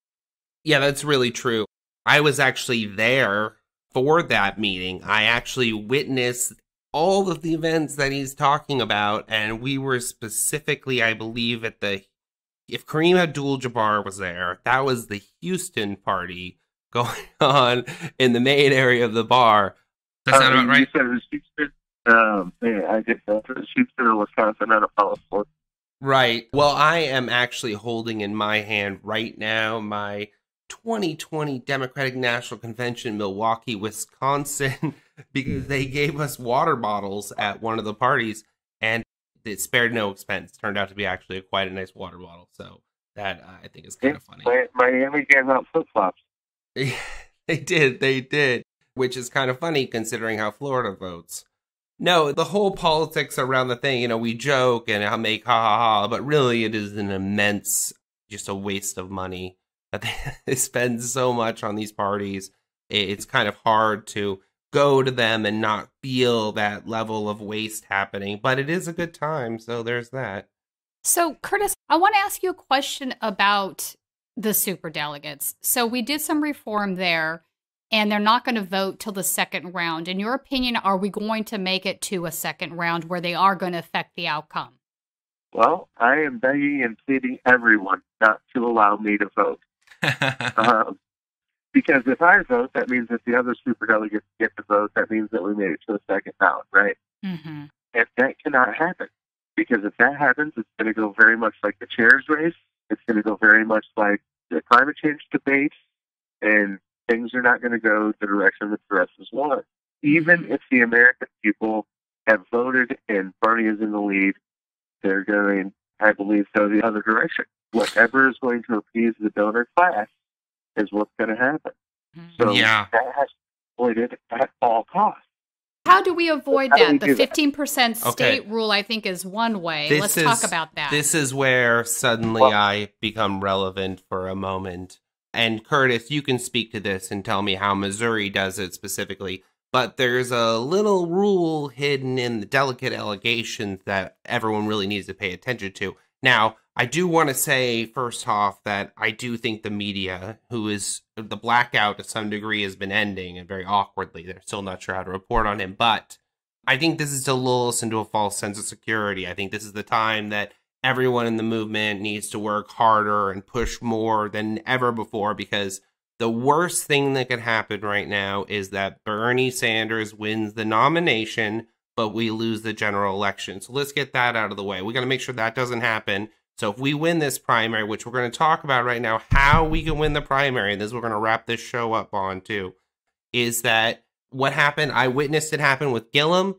Yeah, that's really true. I was actually there for that meeting. I actually witnessed all of the events that he's talking about, and we were specifically, I believe, at the... If Kareem Abdul-Jabbar was there, that was the Houston party going on in the main area of the bar. That sound um, about right? You said it was Houston. Um, yeah, I guess that was Houston or Wisconsin, not Apollo. Right. Well, I am actually holding in my hand right now my twenty twenty Democratic National Convention, Milwaukee, Wisconsin, because they gave us water bottles at one of the parties, and it spared no expense. Turned out to be actually a, quite a nice water bottle. So that uh, I think is kind of funny. Miami gave out flip-flops. They did. They did, which is kind of funny considering how Florida votes. No, the whole politics around the thing, you know, we joke and I make ha ha ha, but really it is an immense, just a waste of money that they spend so much on these parties. It's kind of hard to go to them and not feel that level of waste happening, but it is a good time, so there's that. So, Curtis, I want to ask you a question about the superdelegates. So we did some reform there, and they're not going to vote till the second round. In your opinion, are we going to make it to a second round where they are going to affect the outcome? Well, I am begging and pleading everyone not to allow me to vote. um, because if I vote, that means that the other superdelegates get to vote. That means that we made it to the second round, right? Mm-hmm. And that cannot happen. Because if that happens, it's going to go very much like the chairs race. It's going to go very much like the climate change debates. And things are not going to go the direction that the rest is wanted. Even if the American people have voted and Bernie is in the lead, they're going, I believe, go the other direction. Whatever is going to appease the donor class is what's going to happen. So yeah. That has to be avoided at all costs. How do we avoid so that? The fifteen percent state okay. rule, I think, is one way. This Let's is, talk about that. This is where suddenly well, I become relevant for a moment. And Curtis, you can speak to this and tell me how Missouri does it specifically, but there's a little rule hidden in the delegate allegations that everyone really needs to pay attention to. Now, I do want to say first off that I do think the media, who is the blackout to some degree, has been ending, and very awkwardly, they're still not sure how to report on him, but I think this is to lull us into a false sense of security. I think this is the time that everyone in the movement needs to work harder and push more than ever before, because the worst thing that could happen right now is that Bernie Sanders wins the nomination, but we lose the general election. So let's get that out of the way. We got to make sure that doesn't happen. So if we win this primary, which we're going to talk about right now, how we can win the primary, and this is what we're going to wrap this show up on too, is that what happened, I witnessed it happen with Gillum.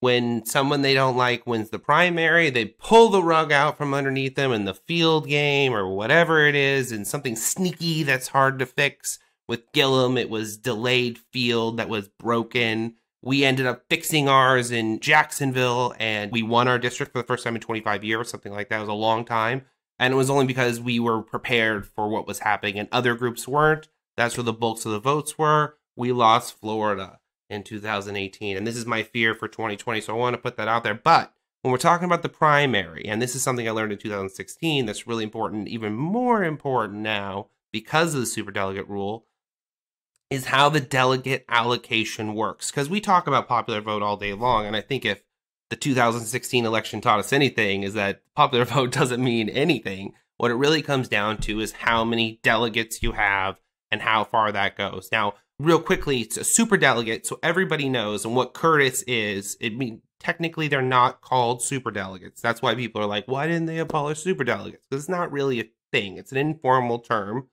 When someone they don't like wins the primary, they pull the rug out from underneath them in the field game or whatever it is, and something sneaky that's hard to fix. With Gillum, it was delayed field that was broken. We ended up fixing ours in Jacksonville, and we won our district for the first time in twenty-five years, something like that. It was a long time, and it was only because we were prepared for what was happening, and other groups weren't. That's where the bulk of the votes were. We lost Florida. in two thousand eighteen. And this is my fear for twenty twenty, so I want to put that out there. But when we're talking about the primary, and this is something I learned in two thousand sixteen that's really important, even more important now because of the superdelegate rule, is how the delegate allocation works. Because we talk about popular vote all day long, and I think if the two thousand sixteen election taught us anything, is that popular vote doesn't mean anything. What it really comes down to is how many delegates you have and how far that goes. Now, real quickly, it's a superdelegate, so everybody knows. And what Curtis is, it means technically they're not called superdelegates. That's why people are like, why didn't they abolish superdelegates? Because it's not really a thing. It's an informal term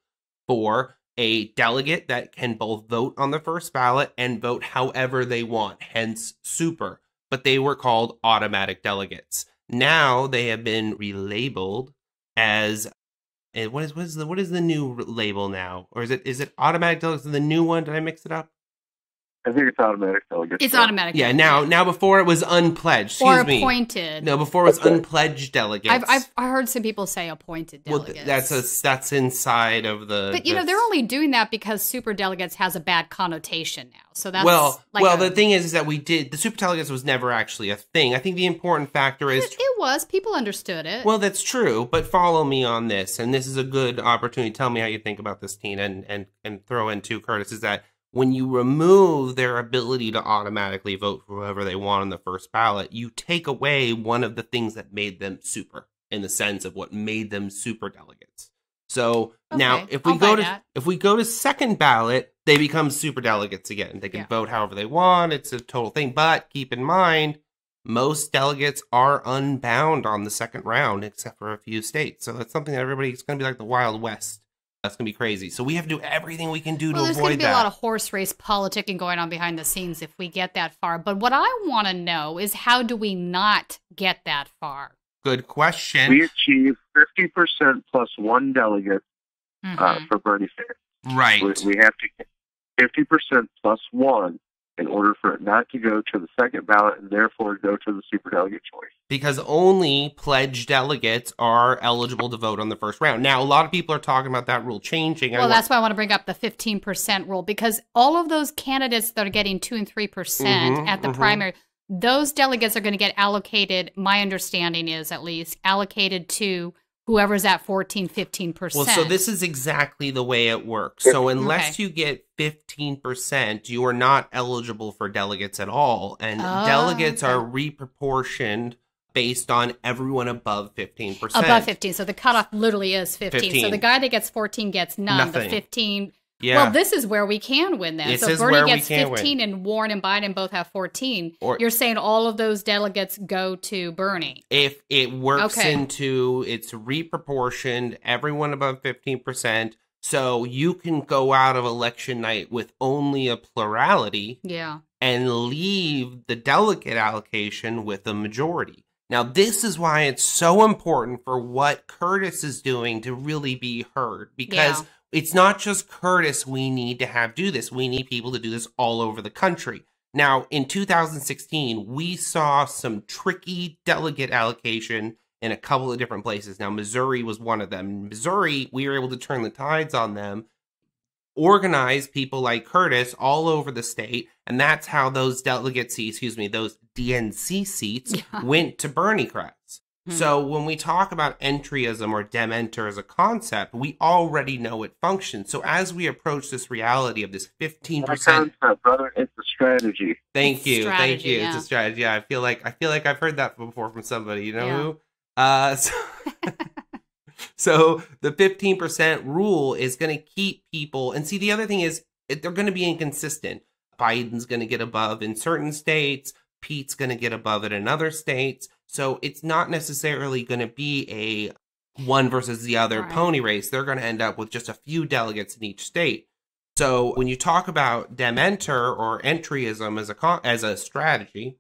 for a delegate that can both vote on the first ballot and vote however they want, hence super. But they were called automatic delegates. Now they have been relabeled as, what is what is the what is the new label now? Or is it is it automatic delegates? The new one? Did I mix it up? I think it's automatic delegates. It's automatic. Yeah. Now, now before it was unpledged. Excuse or appointed. Me. No, before it was unpledged delegates. I've I've I heard some people say appointed delegates. Well, that's a that's inside of the. But you know they're only doing that because superdelegates has a bad connotation now. So that's well, like well. A, the thing is, is that we did the superdelegates was never actually a thing. I think the important factor is it, it was people understood it. Well, that's true. But follow me on this, and this is a good opportunity. Tell me how you think about this, Tina, and and and throw in too, Curtis, is that when you remove their ability to automatically vote for whoever they want on the first ballot, you take away one of the things that made them super, in the sense of what made them super delegates. So okay. now if we I'll go to that. if we go to second ballot, they become super delegates again. They can yeah. vote however they want. It's a total thing. But keep in mind, most delegates are unbound on the second round, except for a few states. So that's something that everybody's going to be like the Wild West. That's going to be crazy. So we have to do everything we can do well, to avoid that. Well, there's going to be that. a lot of horse race politicking going on behind the scenes if we get that far. But what I want to know is, how do we not get that far? Good question. We achieve fifty percent plus one delegate mm-hmm. uh, for Bernie Sanders. Right. We, we have to get fifty percent plus one in order for it not to go to the second ballot and therefore go to the superdelegate choice. Because only pledged delegates are eligible to vote on the first round. Now, a lot of people are talking about that rule changing. Well, I that's why I want to bring up the fifteen percent rule, because all of those candidates that are getting two and three percent mm-hmm, at the mm-hmm. primary, those delegates are going to get allocated, my understanding is at least, allocated to whoever's at fourteen, fifteen percent. Well, so this is exactly the way it works. So unless okay. you get fifteen percent, you are not eligible for delegates at all. And oh, delegates okay. are reproportioned based on everyone above fifteen percent. Above fifteen. So the cutoff literally is fifteen. fifteen. So the guy that gets fourteen gets none. Nothing. The fifteen. Yeah. Well, this is where we can win then. This so if Bernie gets fifteen win. and Warren and Biden both have fourteen. Or, you're saying all of those delegates go to Bernie. If it works okay. into, it's reproportioned, everyone above fifteen percent. So you can go out of election night with only a plurality yeah. and leave the delegate allocation with a majority. Now, this is why it's so important for what Curtis is doing to really be heard, because yeah. it's not just Curtis we need to have do this. We need people to do this all over the country. Now, in two thousand sixteen, we saw some tricky delegate allocation in a couple of different places. Now, Missouri was one of them. Missouri, we were able to turn the tides on them, organize people like Curtis all over the state, and that's how those delegate seats, excuse me, those D N C seats yeah. went to Bernie Krause. Mm-hmm. So when we talk about entryism or DemEnter as a concept, we already know it functions. So as we approach this reality of this fifteen percent, it's a concept, brother. It's a strategy. Thank it's you, strategy, thank you. Yeah. It's a strategy. Yeah, I feel like I feel like I've heard that before from somebody. You know yeah. who? Uh, so, so the fifteen percent rule is going to keep people. And see, the other thing is they're going to be inconsistent. Biden's going to get above in certain states. Pete's going to get above it in other states. So it's not necessarily going to be a one versus the other right. pony race. They're going to end up with just a few delegates in each state. So when you talk about DemEnter or entryism as a con as a strategy,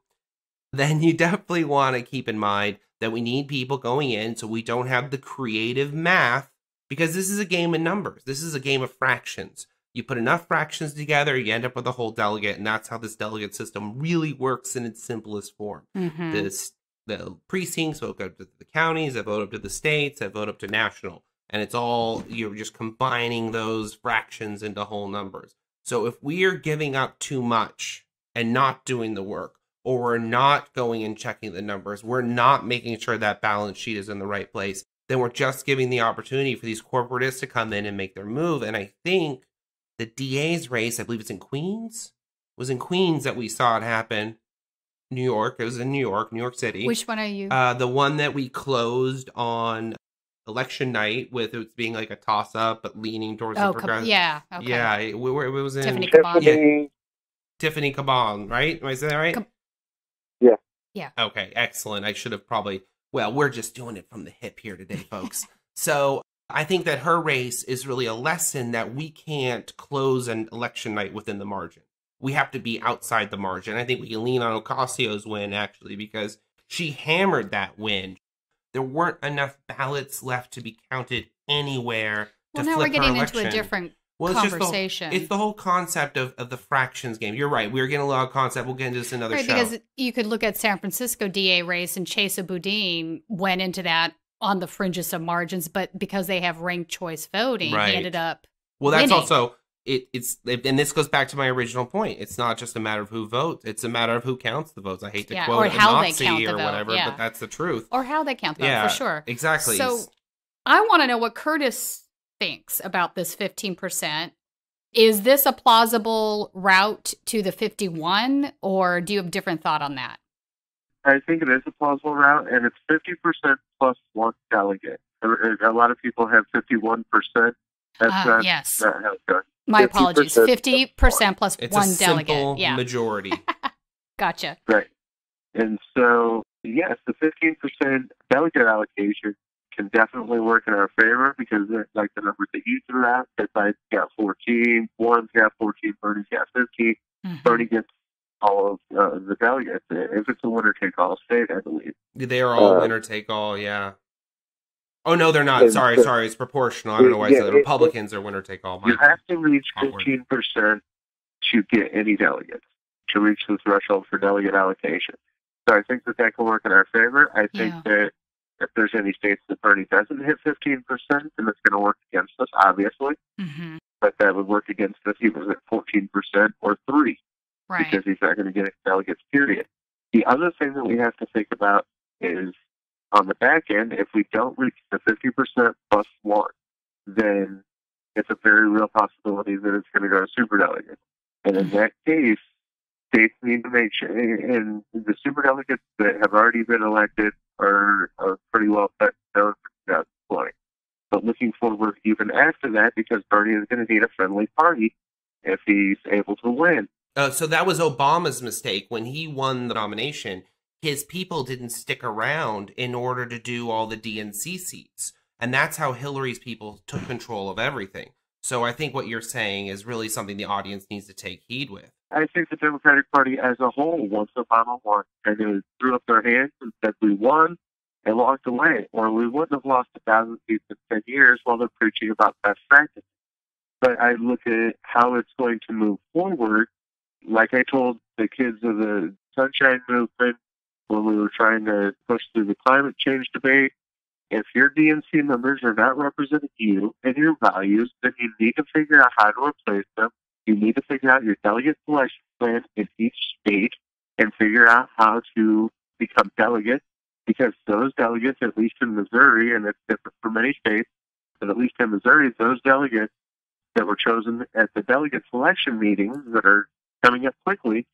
then you definitely want to keep in mind that we need people going in so we don't have the creative math, because this is a game of numbers. This is a game of fractions. You put enough fractions together, you end up with a whole delegate, and that's how this delegate system really works in its simplest form. Mm-hmm. This The precincts vote up to the counties, that vote up to the states, that vote up to national. And it's all, you're just combining those fractions into whole numbers. So if we are giving up too much and not doing the work, or we're not going and checking the numbers, we're not making sure that balance sheet is in the right place, then we're just giving the opportunity for these corporatists to come in and make their move. And I think the D A's race, I believe it's in Queens, it was in Queens that we saw it happen. New York, it was in New York, New York City. Which one are you? Uh, the one that we closed on election night with it being like a toss-up, but leaning towards oh, the progressive. Yeah, okay. Yeah, it, it was in... Tiffany Caban. Yeah. Tiffany Caban, right? Am I saying that right? Cab yeah. Yeah. Okay, excellent. I should have probably... Well, we're just doing it from the hip here today, folks. So I think that her race is really a lesson that we can't close an election night within the margin. We have to be outside the margin. I think we can lean on Ocasio's win, actually, because she hammered that win. There weren't enough ballots left to be counted anywhere. Well, to now flip we're getting into a different well, conversation. It's, just the whole, it's the whole concept of, of the fractions game. You're right. We're getting a lot of concept. We'll get into this in another right, show. Because you could look at San Francisco D A race, and Chesa Boudin went into that on the fringes of margins, but because they have ranked choice voting, right. He ended up Well, that's winning. also, it, it's, and this goes back to my original point. It's not just a matter of who votes. It's a matter of who counts the votes. I hate to yeah, quote or how a Nazi they count or the vote. whatever, yeah. but that's the truth. Or how they count the vote, yeah, for sure. Exactly. So I want to know what Curtis thinks about this fifteen percent. Is this a plausible route to the fifty-one, or do you have a different thought on that? I think it is a plausible route, and it's fifty percent plus one delegate. A lot of people have fifty-one percent. That's uh, not, yes. not how it's going. My apologies. fifty percent plus one, plus it's one a delegate. Simple yeah. majority. Gotcha. Right. And so, yes, the fifteen percent delegate allocation can definitely work in our favor, because like the numbers that you threw out, Ted's got fourteen, Warren's got fourteen, Bernie's got fifteen, mm-hmm. Bernie gets all of uh, the delegates. If it's a winner-take-all state, I believe. They are all uh, winner-take-all, yeah. Oh, no, they're not. Sorry, the, sorry. It's proportional. I don't know why yeah, I said the Republicans it, are winner-take-all. You have to reach fifteen percent to get any delegates, to reach the threshold for delegate allocation. So I think that that can work in our favor. I think yeah. that if there's any states that Bernie doesn't hit fifteen percent, then it's going to work against us, obviously. Mm-hmm. But that would work against us if he was at fourteen percent or three, right. because he's not going to get a delegate, period. The other thing that we have to think about is on the back end, if we don't reach the fifty percent plus one, then it's a very real possibility that it's going to go to superdelegates. And in that case, states need to make sure, and the superdelegates that have already been elected are, are pretty well set known for twenty twenty. But looking forward even after that, because Bernie is going to need a friendly party if he's able to win. Uh, so that was Obama's mistake. When he won the nomination, his people didn't stick around in order to do all the D N C seats. And that's how Hillary's people took control of everything. So I think what you're saying is really something the audience needs to take heed with. I think the Democratic Party as a whole, once Obama won, and they threw up their hands and said, we won, and walked away. Or we wouldn't have lost one thousand seats in ten years while they're preaching about best practice. But I look at how it's going to move forward. Like I told the kids of the Sunshine Movement when we were trying to push through the climate change debate, if your D N C members are not representing you and your values, then you need to figure out how to replace them. You need to figure out your delegate selection plan in each state and figure out how to become delegates, because those delegates, at least in Missouri, and it's different for many states, but at least in Missouri, those delegates that were chosen at the delegate selection meetings that are coming up quickly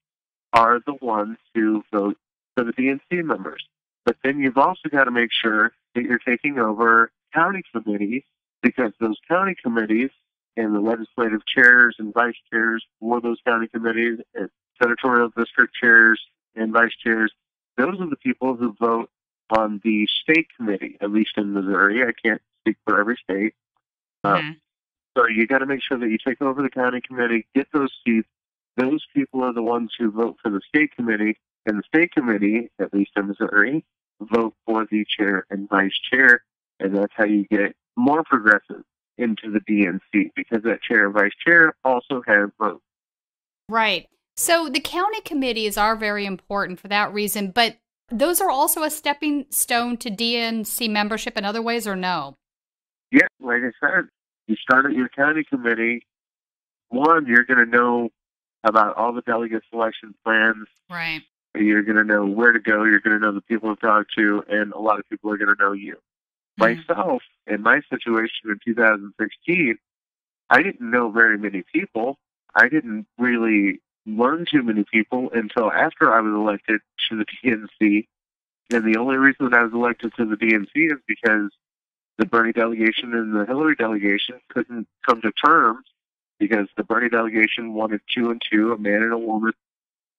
are the ones who vote for the D N C members. But then you've also got to make sure that you're taking over county committees, because those county committees and the legislative chairs and vice chairs for those county committees, and senatorial district chairs and vice chairs, those are the people who vote on the state committee, at least in Missouri. I can't speak for every state. Okay. Um, so you got to make sure that you take over the county committee, get those seats. Those people are the ones who vote for the state committee, and the state committee, at least in Missouri, vote for the chair and vice chair, and that's how you get more progressive into the D N C, because that chair and vice chair also have votes. Right. So the county committees are very important for that reason, but those are also a stepping stone to D N C membership in other ways, or no? Yeah, like I said, you start at your county committee, one, you're going to know about all the delegate selection plans. Right. You're going to know where to go. You're going to know the people to talk to, and a lot of people are going to know you. Mm-hmm. Myself, in my situation in two thousand sixteen, I didn't know very many people. I didn't really learn too many people until after I was elected to the D N C. And the only reason that I was elected to the D N C is because the Bernie delegation and the Hillary delegation couldn't come to terms, because the Bernie delegation wanted two and two, a man and a woman,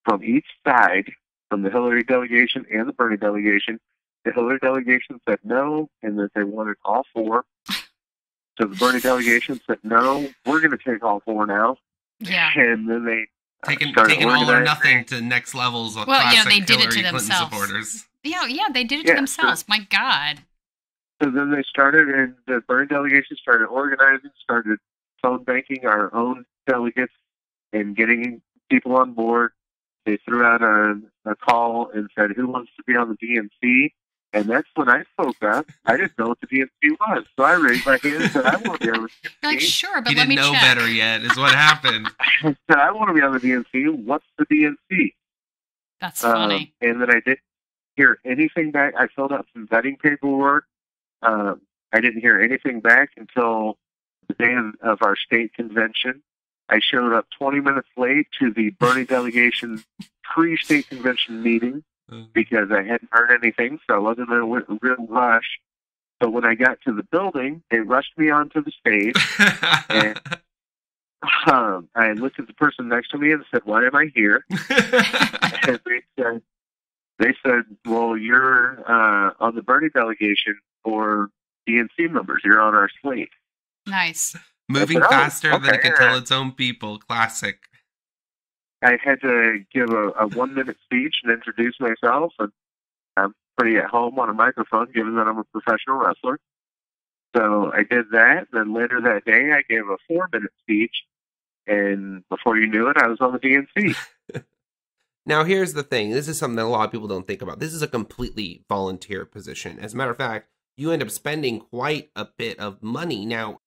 from each side, from the Hillary delegation and the Bernie delegation. The Hillary delegation said no, and that they wanted all four. So the Bernie delegation said, no, we're going to take all four now. Yeah. And then they taking uh, taking all or nothing to next levels of well, classic yeah, they did Hillary it to Clinton themselves. supporters. Yeah, yeah, they did it yeah, to themselves. So, my God. So then they started, and the Bernie delegation started organizing, started phone banking our own delegates and getting people on board. They threw out a, a call and said, who wants to be on the D N C? And that's when I spoke up. I didn't know what the D N C was, so I raised my hand and said, I want to be on the D N C. Like, sure, but you let me check. You didn't know better yet is what happened. I said, I want to be on the D N C. What's the D N C? That's um, funny. And then I didn't hear anything back. I filled out some vetting paperwork. Um, I didn't hear anything back until the day of our state convention. I showed up twenty minutes late to the Bernie delegation pre-state convention meeting, because I hadn't heard anything, so I wasn't in a real rush. But when I got to the building, they rushed me onto the stage, and um, I looked at the person next to me and said, why am I here? And they said, they said, well, you're uh, on the Bernie delegation for D N C members. You're on our slate. Nice. Moving said, oh, faster okay. than it can tell its own people. Classic. I had to give a, a one-minute speech and introduce myself, and I'm pretty at home on a microphone, given that I'm a professional wrestler. So I did that, then later that day, I gave a four-minute speech, and before you knew it, I was on the D N C. Now, here's the thing. This is something that a lot of people don't think about. This is a completely volunteer position. As a matter of fact, you end up spending quite a bit of money. Now,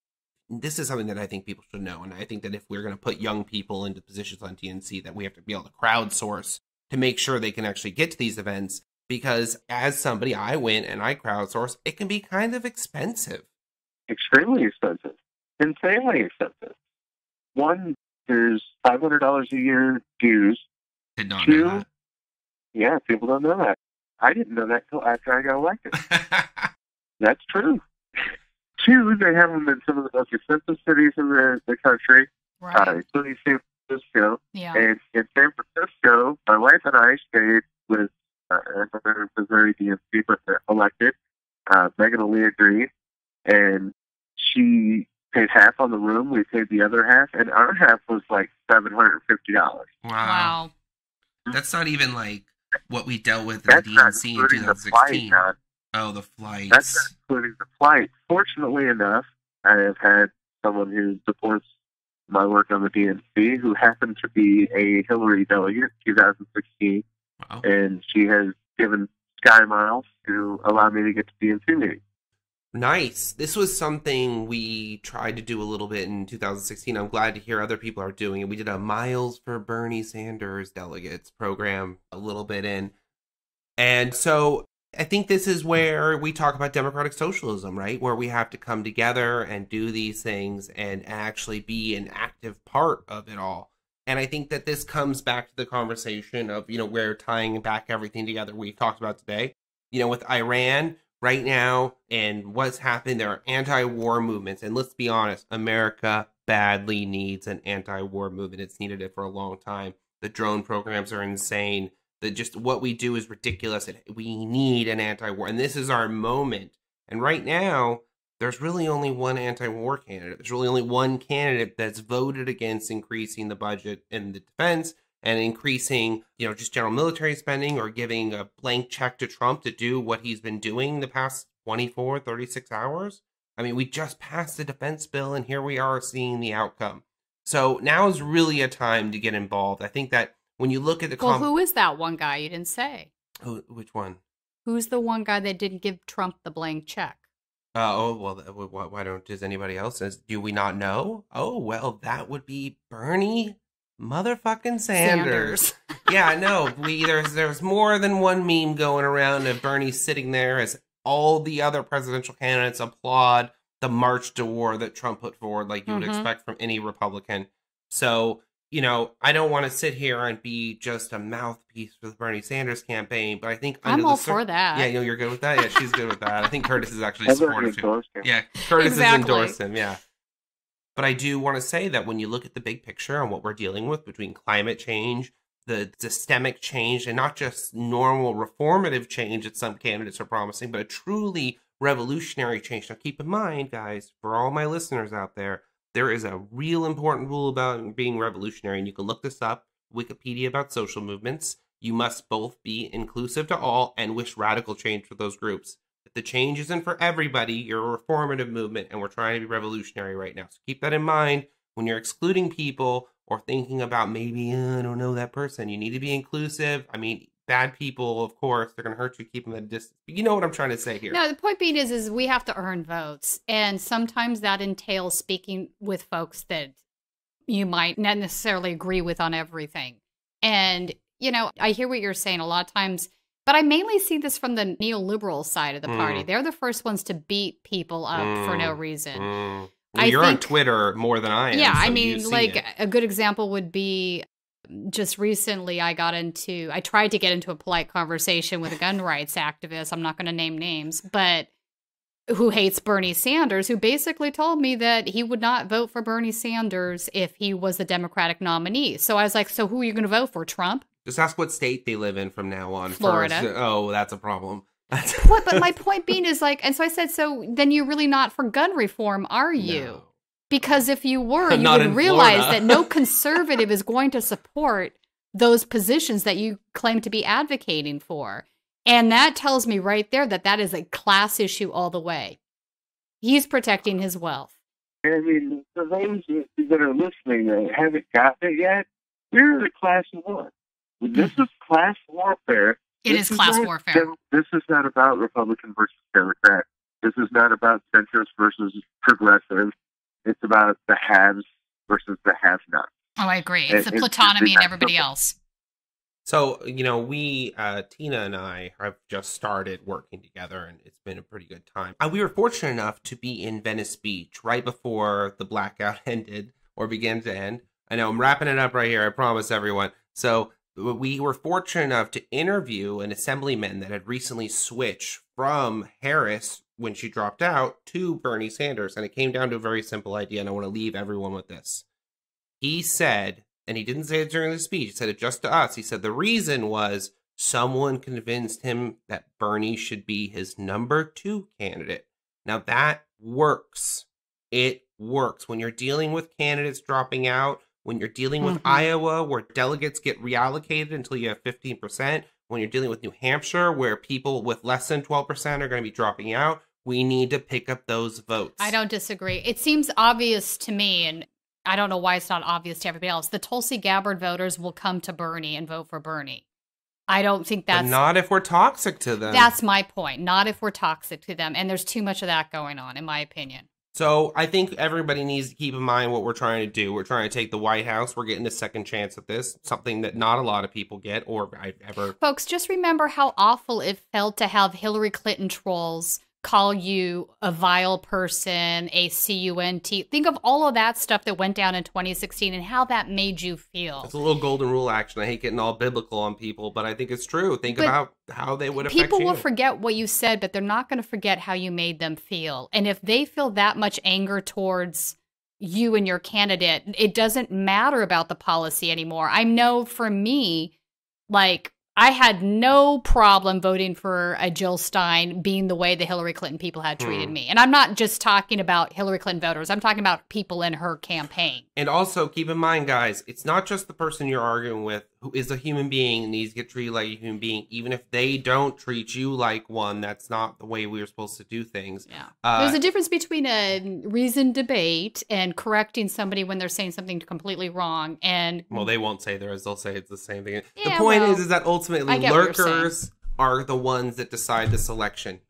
this is something that I think people should know, and I think that if we're going to put young people into positions on D N C, that we have to be able to crowdsource to make sure they can actually get to these events, because as somebody, I went and I crowdsourced, it can be kind of expensive. Extremely expensive. Insanely expensive. One, there's five hundred dollars a year dues. Did not Two, know that. Yeah, people don't know that. I didn't know that until after I got elected. That's true. Two, they have them in some of the most expensive cities in the, the country, right. uh, including San Francisco. Yeah. And in San Francisco, my wife and I stayed with uh, another Missouri D N C, but elected, uh, Megan Green, and she paid half on the room. We paid the other half, and our half was like seven hundred fifty dollars. Wow. Wow. That's not even like what we dealt with in the D N C in twenty sixteen. Oh, the flights. That's not including the flight. Fortunately enough, I have had someone who supports my work on the D N C who happened to be a Hillary delegate in twenty sixteen, wow. and she has given sky miles to allow me to get to D N C meetings. Nice. This was something we tried to do a little bit in two thousand sixteen. I'm glad to hear other people are doing it. We did a Miles for Bernie Sanders delegates program a little bit in. And so I think this is where we talk about democratic socialism, right? Where we have to come together and do these things and actually be an active part of it all. And I think that this comes back to the conversation of, you know, we're tying back everything together we've talked about today, you know, with Iran right now and what's happened. There are anti-war movements. And let's be honest, America badly needs an anti-war movement. It's needed it for a long time. The drone programs are insane. That just what we do is ridiculous, and we need an anti-war, and this is our moment. And right now, there's really only one anti-war candidate. There's really only one candidate that's voted against increasing the budget in the defense and increasing, you know, just general military spending, or giving a blank check to Trump to do what he's been doing the past twenty-four, thirty-six hours. I mean, we just passed the defense bill, and here we are seeing the outcome. So now is really a time to get involved. I think that when you look at the well, who is that one guy you didn't say? Who? Which one? Who's the one guy that didn't give Trump the blank check? Uh, oh well, why don't? Does anybody else? Is, do we not know? Oh well, that would be Bernie motherfucking Sanders. Sanders. Yeah, I know. We there's there's more than one meme going around of Bernie sitting there as all the other presidential candidates applaud the march to war that Trump put forward, like you mm-hmm. would expect from any Republican. So, you know, I don't want to sit here and be just a mouthpiece for the Bernie Sanders campaign, but I think under I'm all the cir- for that. Yeah, you know, you're good with that. Yeah, she's good with that. I think Curtis is actually supportive too. Yeah, Curtis exactly. has endorsed him. Yeah. But I do want to say that when you look at the big picture and what we're dealing with between climate change, the systemic change, and not just normal reformative change that some candidates are promising, but a truly revolutionary change. Now, keep in mind, guys, for all my listeners out there, there is a real important rule about being revolutionary, and you can look this up, Wikipedia about social movements. You must both be inclusive to all and wish radical change for those groups. If the change isn't for everybody, you're a reformative movement, and we're trying to be revolutionary right now. So keep that in mind when you're excluding people or thinking about maybe, oh, I don't know that person. You need to be inclusive. I mean, bad people, of course, they're going to hurt you, keep them at a distance. You know what I'm trying to say here. No, the point being is, is we have to earn votes. And sometimes that entails speaking with folks that you might not necessarily agree with on everything. And, you know, I hear what you're saying a lot of times, but I mainly see this from the neoliberal side of the party. Mm. They're the first ones to beat people up mm. for no reason. Mm. Well, you're think, on Twitter more than I am. Yeah, so I mean, like it. a good example would be just recently I got into, I tried to get into a polite conversation with a gun rights activist. I'm not going to name names, but who hates Bernie Sanders, who basically told me that he would not vote for Bernie Sanders if he was the Democratic nominee. So I was like, so who are you going to vote for, Trump? Just ask what state they live in from now on. Florida. First. Oh, that's a problem. What, but my point being is like, and so I said, so then you're really not for gun reform, are you? No. Because if you were, you would realize that no conservative is going to support those positions that you claim to be advocating for. And that tells me right there that that is a class issue all the way. He's protecting his wealth. I mean, for those that are listening that haven't got it yet, we're in a class war. This is class warfare. It this is, is class not, warfare. This is not about Republican versus Democrat. This is not about centrist versus progressive. It's about the haves versus the have-nots. Oh, I agree. It's and, the plutonymy it's and everybody something. else. So, you know, we, uh, Tina and I, have just started working together, and it's been a pretty good time. Uh, we were fortunate enough to be in Venice Beach right before the blackout ended or began to end. I know I'm wrapping it up right here. I promise everyone. So we were fortunate enough to interview an assemblyman that had recently switched from Harris when she dropped out to Bernie Sanders. And it came down to a very simple idea, and I want to leave everyone with this. He said, and he didn't say it during the speech, he said it just to us. He said the reason was someone convinced him that Bernie should be his number two candidate. Now that works. It works. When you're dealing with candidates dropping out, when you're dealing with mm-hmm. Iowa, where delegates get reallocated until you have fifteen percent, when you're dealing with New Hampshire, where people with less than twelve percent are going to be dropping out, we need to pick up those votes. I don't disagree. It seems obvious to me, and I don't know why it's not obvious to everybody else. The Tulsi Gabbard voters will come to Bernie and vote for Bernie. I don't think that's... But not if we're toxic to them. That's my point. Not if we're toxic to them. And there's too much of that going on, in my opinion. So I think everybody needs to keep in mind what we're trying to do. We're trying to take the White House. We're getting a second chance at this, something that not a lot of people get or I've ever. Folks, just remember how awful it felt to have Hillary Clinton trolls call you a vile person, a C U N T. Think of all of that stuff that went down in twenty sixteen and how that made you feel. It's a little golden rule action. I hate getting all biblical on people, but I think it's true. Think but about how they would affect you. People will forget what you said, but they're not going to forget how you made them feel. And if they feel that much anger towards you and your candidate, it doesn't matter about the policy anymore. I know for me, like, I had no problem voting for a Jill Stein being the way the Hillary Clinton people had treated hmm. me. And I'm not just talking about Hillary Clinton voters. I'm talking about people in her campaign. And also, keep in mind, guys, it's not just the person you're arguing with who is a human being and needs to get treated like a human being. Even if they don't treat you like one, that's not the way we were supposed to do things. Yeah. Uh, There's a difference between a reasoned debate and correcting somebody when they're saying something completely wrong. And well, they won't say theirs. They'll say it's the same thing. Yeah, the point well, is, is that ultimately Ultimately, lurkers are the ones that decide this election.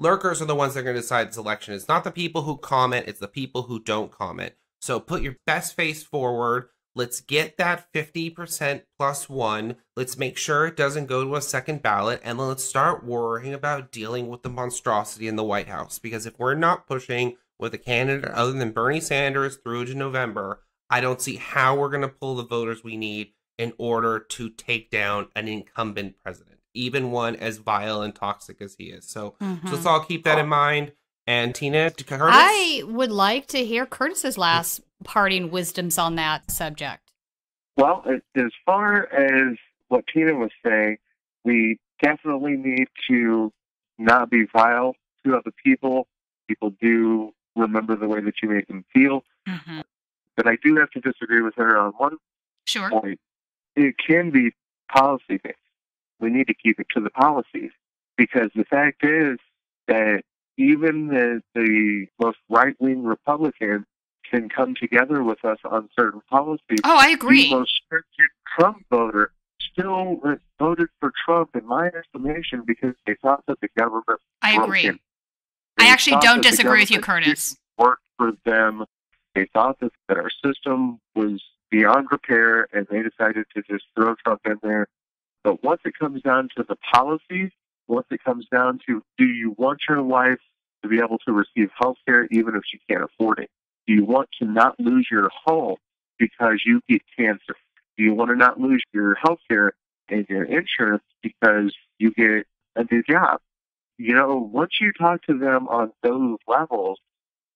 Lurkers are the ones that are going to decide this election. It's not the people who comment. It's the people who don't comment. So put your best face forward. Let's get that fifty percent plus one. Let's make sure it doesn't go to a second ballot. And let's start worrying about dealing with the monstrosity in the White House. Because if we're not pushing with a candidate other than Bernie Sanders through to November, I don't see how we're going to pull the voters we need in order to take down an incumbent president, even one as vile and toxic as he is. So, mm-hmm. so let's all keep that in mind. And Tina, to Curtis? I would like to hear Curtis's last parting wisdoms on that subject. Well, as far as what Tina was saying, we definitely need to not be vile to other people. People do remember the way that you make them feel. Mm-hmm. But I do have to disagree with her on one sure. point. It can be policy-based. We need to keep it to the policies, because the fact is that even the, the most right-wing Republicans can come together with us on certain policies. Oh, I agree. The most stringent Trump voter still voted for Trump, in my estimation, because they thought that the government I agree. I actually don't disagree with you, Curtis. Worked for them. They thought that, that our system was beyond repair, and they decided to just throw Trump in there. But once it comes down to the policies, once it comes down to, do you want your wife to be able to receive health care even if she can't afford it? Do you want to not lose your home because you get cancer? Do you want to not lose your health care and your insurance because you get a new job? You know, once you talk to them on those levels,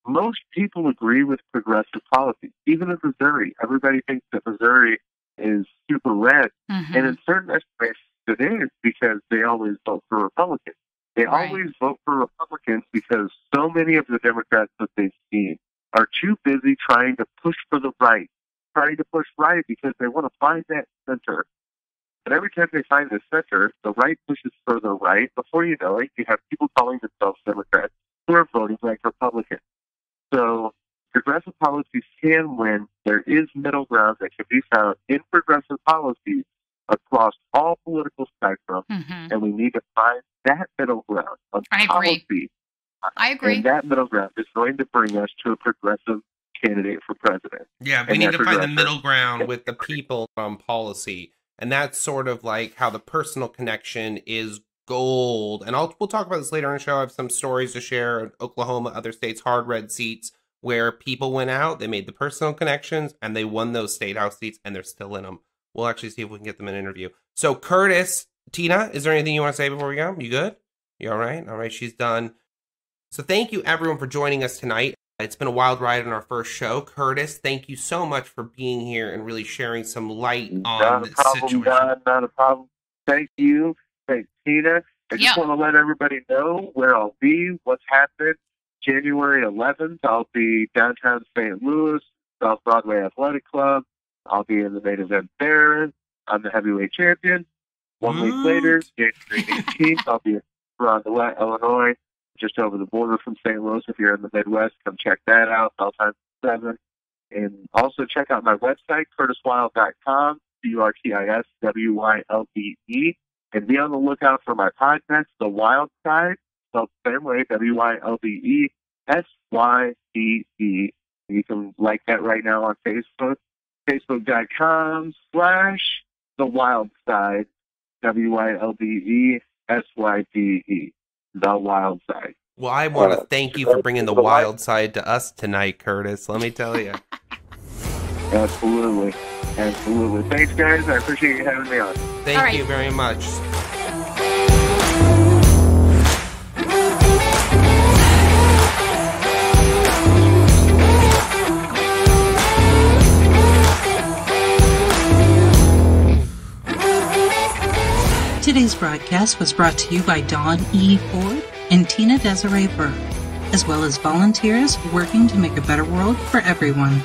most people agree with progressive policies. Even in Missouri, everybody thinks that Missouri is super red. Mm-hmm. And in certain aspects, it is, because they always vote for Republicans. They right. always vote for Republicans because so many of the Democrats that they've seen are too busy trying to push for the right, trying to push right because they want to find that center. But every time they find the center, the right pushes further right. Before you know it, you have people calling themselves Democrats who are voting like Republicans. So progressive policies can win. There is middle ground that can be found in progressive policies across all political spectrum, mm-hmm. and we need to find that middle ground of I policy. Agree. I agree. And that middle ground is going to bring us to a progressive candidate for president. Yeah, we and need to find the middle ground with the people on policy. And that's sort of like how the personal connection is gold. And I'll, we'll talk about this later on the show. I have some stories to share in Oklahoma, other states, hard red seats, where people went out, they made the personal connections, and they won those state house seats, and they're still in them. We'll actually see if we can get them in an interview. So, Curtis, Tina, is there anything you want to say before we go? You good? You all right? All right, she's done. So thank you, everyone, for joining us tonight. It's been a wild ride on our first show. Curtis, thank you so much for being here and really sharing some light on this situation. Not a problem, God, not a problem. Thank you. Thanks, Tina. I just want to let everybody know where I'll be, what's happened. January eleventh, I'll be downtown Saint Louis, South Broadway Athletic Club. I'll be in the main event there. I'm the heavyweight champion. One what? week later, January eighteenth, I'll be in Rondelette, Illinois, just over the border from Saint Louis. If you're in the Midwest, come check that out. All times seven. And also check out my website, curtis wylde dot com, C U R T I S W Y L D E. And be on the lookout for my podcast, The Wildside, spelled the same way, W Y L D E S Y D E. You can like that right now on Facebook. Facebook dot com slash The Wildside, W Y L D E S Y D E, The Wildside. Well, I want to thank you for bringing The Wild Side to us tonight, Curtis. Let me tell you. Absolutely. Absolutely. Thanks, guys. I appreciate you having me on. Thank All right. you very much. Today's broadcast was brought to you by Don E. Ford and Tina Desiree Berg, as well as volunteers working to make a better world for everyone.